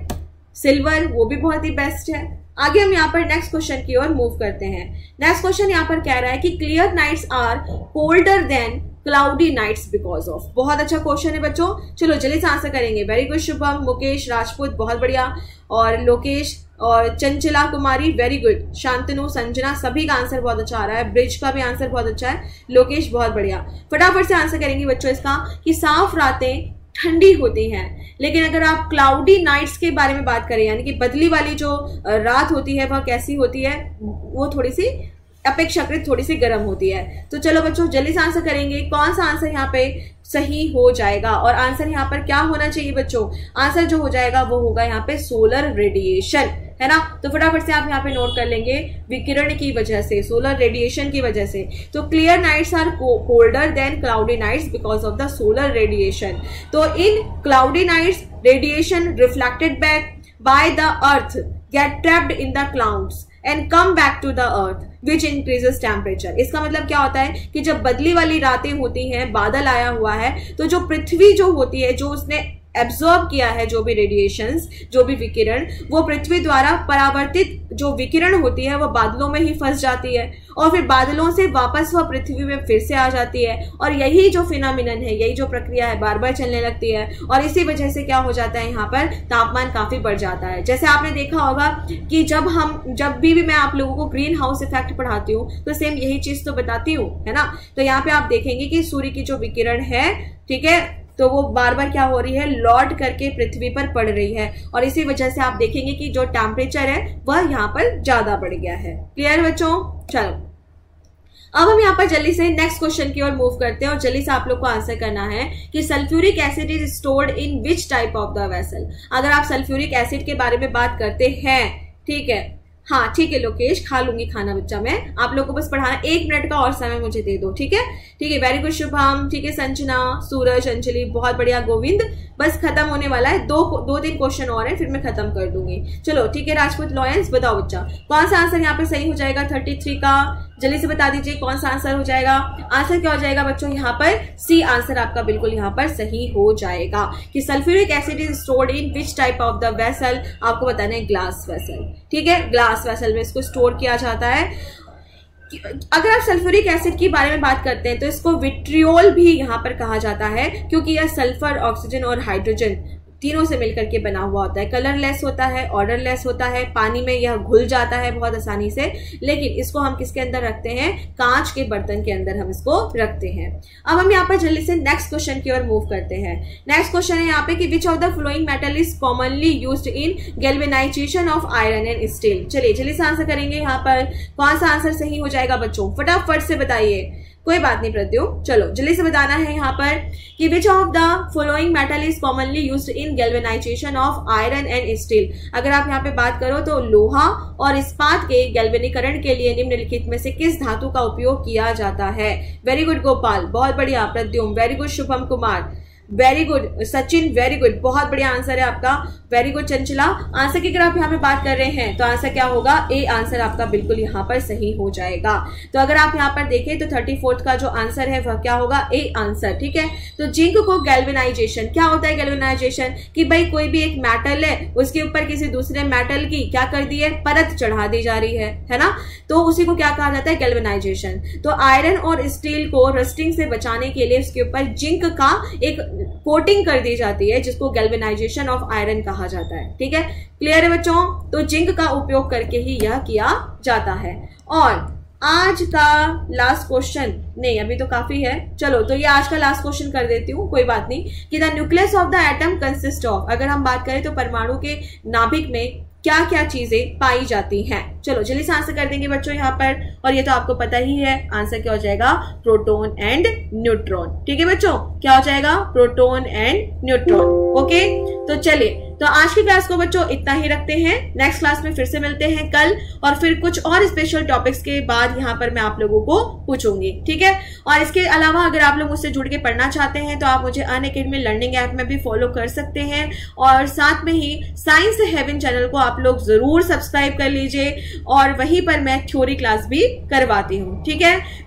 सिल्वर वो भी बहुत ही बेस्ट है। आगे हम यहाँ पर नेक्स्ट क्वेश्चन की ओर मूव करते हैं। नेक्स्ट क्वेश्चन यहाँ पर कह रहा है कि clear nights are colder than cloudy nights because of. बहुत अच्छा क्वेश्चन है बच्चों, चलो जल्दी से आंसर करेंगे। वेरी गुड शुभम, मुकेश, राजपूत, बहुत बढ़िया, और लोकेश और चंचला कुमारी, वेरी गुड, शांतनु, संजना, सभी का आंसर बहुत अच्छा आ रहा है। ब्रिज का भी आंसर बहुत अच्छा है, लोकेश बहुत बढ़िया। फटाफट से आंसर करेंगे बच्चों इसका कि साफ रातें ठंडी होती हैं, लेकिन अगर आप क्लाउडी नाइट्स के बारे में बात करें, यानी कि बदली वाली जो रात होती है वह कैसी होती है, वो थोड़ी सी अपेक्षाकृत थोड़ी सी गर्म होती है। तो चलो बच्चों जल्दी से आंसर करेंगे कौन सा आंसर यहाँ पे सही हो जाएगा, और आंसर यहाँ पर क्या होना चाहिए बच्चों, आंसर जो हो जाएगा वो होगा यहाँ पे सोलर रेडिएशन, है ना। तो फटाफट से आप यहाँ पे नोट कर लेंगे, विकिरण की वजह से, सोलर रेडिएशन की वजह से। तो clear nights are colder than cloudy nights because of the solar radiation. तो in cloudy nights radiation reflected back by the earth get trapped in the clouds and come back to the earth which increases temperature. इसका मतलब क्या होता है कि जब बदली वाली रातें होती हैं, बादल आया हुआ है, तो जो पृथ्वी जो होती है, जो उसने एब्जॉर्ब किया है जो भी रेडिएशंस, जो भी विकिरण, वो पृथ्वी द्वारा परावर्तित जो विकिरण होती है वो बादलों में ही फंस जाती है, और फिर बादलों से वापस वह पृथ्वी में फिर से आ जाती है। और यही जो फिनोमिनन है, यही जो प्रक्रिया है, बार बार चलने लगती है, और इसी वजह से क्या हो जाता है यहाँ पर, तापमान काफ़ी बढ़ जाता है। जैसे आपने देखा होगा कि जब हम जब भी, भी मैं आप लोगों को ग्रीन हाउस इफेक्ट पढ़ाती हूँ तो सेम यही चीज़ तो बताती हूँ, है ना। तो यहाँ पर आप देखेंगे कि सूर्य की जो विकिरण है, ठीक है, तो वो बार बार क्या हो रही है, लौट करके पृथ्वी पर पड़ रही है, और इसी वजह से आप देखेंगे कि जो टेम्परेचर है वह यहाँ पर ज्यादा बढ़ गया है। क्लियर बच्चों, चलो अब हम यहाँ पर जल्दी से नेक्स्ट क्वेश्चन की ओर मूव करते हैं और जल्दी से आप लोग को आंसर करना है कि sulphuric acid is stored in which type of the vessel. अगर आप सल्फ्यूरिक एसिड के बारे में बात करते हैं, ठीक है, हाँ ठीक है लोकेश, खा लूंगी खाना बच्चा मैं, आप लोगों को बस पढ़ाना, एक मिनट का और समय मुझे दे दो, ठीक है ठीक है। वेरी गुड शुभम, ठीक है, संजना, सूरज, अंजलि, बहुत बढ़िया, गोविंद, बस खत्म होने वाला है, दो दो तीन क्वेश्चन और हैं फिर मैं खत्म कर दूंगी। चलो ठीक है, राजपूत, लॉयंस, बताओ बच्चा कौन सा आंसर यहाँ पे सही हो जाएगा, थर्टी थ्री का, जल्दी से बता दीजिए कौन सा आंसर हो जाएगा। आंसर क्या हो जाएगा बच्चों, यहाँ पर सी आंसर आपका बिल्कुल यहाँ पर सही हो जाएगा कि sulphuric acid is stored in which type of the vessel, आपको बताना है ग्लास वेसल। ठीक है, ग्लास वेसल में इसको स्टोर किया जाता है। अगर आप सल्फ्यूरिक एसिड के बारे में बात करते हैं तो इसको विट्रियोल भी यहाँ पर कहा जाता है, क्योंकि यह सल्फर, ऑक्सीजन और हाइड्रोजन तीनों से मिलकर के बना हुआ होता है। कलरलेस होता है, ऑर्डरलेस होता है, पानी में यह घुल जाता है बहुत आसानी से। लेकिन इसको हम किसके अंदर रखते हैं, कांच के बर्तन के अंदर हम इसको रखते हैं। अब हम यहाँ पर जल्दी से नेक्स्ट क्वेश्चन की ओर मूव करते हैं। नेक्स्ट क्वेश्चन है यहाँ पे कि which of the flowing metal is commonly used in galvanisation of iron and steel. चलिए जल्दी से आंसर करेंगे यहाँ पर कौन सा आंसर सही हो जाएगा बच्चों, फटाफट से बताइए, कोई बात नहीं प्रद्यो, चलो जल्दी से बताना है यहाँ पर कि which of the following metal is commonly used in galvanisation of iron and steel. अगर आप यहाँ पे बात करो तो लोहा और इस्पात के गैल्वेनीकरण के लिए निम्नलिखित में से किस धातु का उपयोग किया जाता है। वेरी गुड गोपाल, बहुत बढ़िया Pradyum, very good Shubham Kumar, very good Sachin, very good, बहुत बढ़िया आंसर है आपका, वेरी गुड चंचला। आंसर की अगर आप यहाँ पे बात कर रहे हैं तो आंसर क्या होगा, ए आंसर आपका बिल्कुल यहाँ पर सही हो जाएगा। तो अगर आप यहाँ पर देखें तो थर्टी फोर्थ का जो आंसर है वह क्या होगा, ए आंसर। ठीक है, तो जिंक को गैल्वेनाइजेशन, क्या होता है गैल्वेनाइजेशन, कि भाई कोई भी एक मेटल है उसके ऊपर किसी दूसरे मेटल की क्या कर दी है, परत चढ़ा दी जा रही है, है ना, तो उसी को क्या कहा जाता है, गैल्वेनाइजेशन। तो आयरन और स्टील को रस्टिंग से बचाने के लिए उसके ऊपर जिंक का एक कोटिंग कर दी जाती है जिसको गैल्वेनाइजेशन ऑफ आयरन कहा जाता है। ठीक है, क्लियर है बच्चों, तो जिंक का उपयोग करके ही यह किया जाता है। और आज का लास्ट क्वेश्चन, नहीं अभी तो काफी है, चलो तो ये आज का लास्ट क्वेश्चन कर देती हूँ, कोई बात नहीं, कि the nucleus of the atom consist of. अगर हम बात करें तो परमाणु के नाभिक में क्या क्या चीजें पाई जाती हैं। चलो जल्दी से आंसर कर देंगे बच्चों यहाँ पर, और ये तो आपको पता ही है आंसर क्या हो जाएगा, प्रोटॉन एंड न्यूट्रॉन। ठीक है बच्चों, क्या हो जाएगा, प्रोटॉन एंड न्यूट्रॉन। ओके, तो चलिए, तो आज की क्लास को बच्चों इतना ही रखते हैं। नेक्स्ट क्लास में फिर से मिलते हैं कल, और फिर कुछ और स्पेशल टॉपिक्स के बाद यहाँ पर मैं आप लोगों को पूछूंगी। ठीक है, और इसके अलावा अगर आप लोग मुझसे जुड़ के पढ़ना चाहते हैं तो आप मुझे अनअकैडमी लर्निंग ऐप में भी फॉलो कर सकते हैं, और साथ में ही साइंस हेवन चैनल को आप लोग जरूर सब्सक्राइब कर लीजिए, और वहीं पर मैं थ्योरी क्लास भी करवाती हूँ। ठीक है।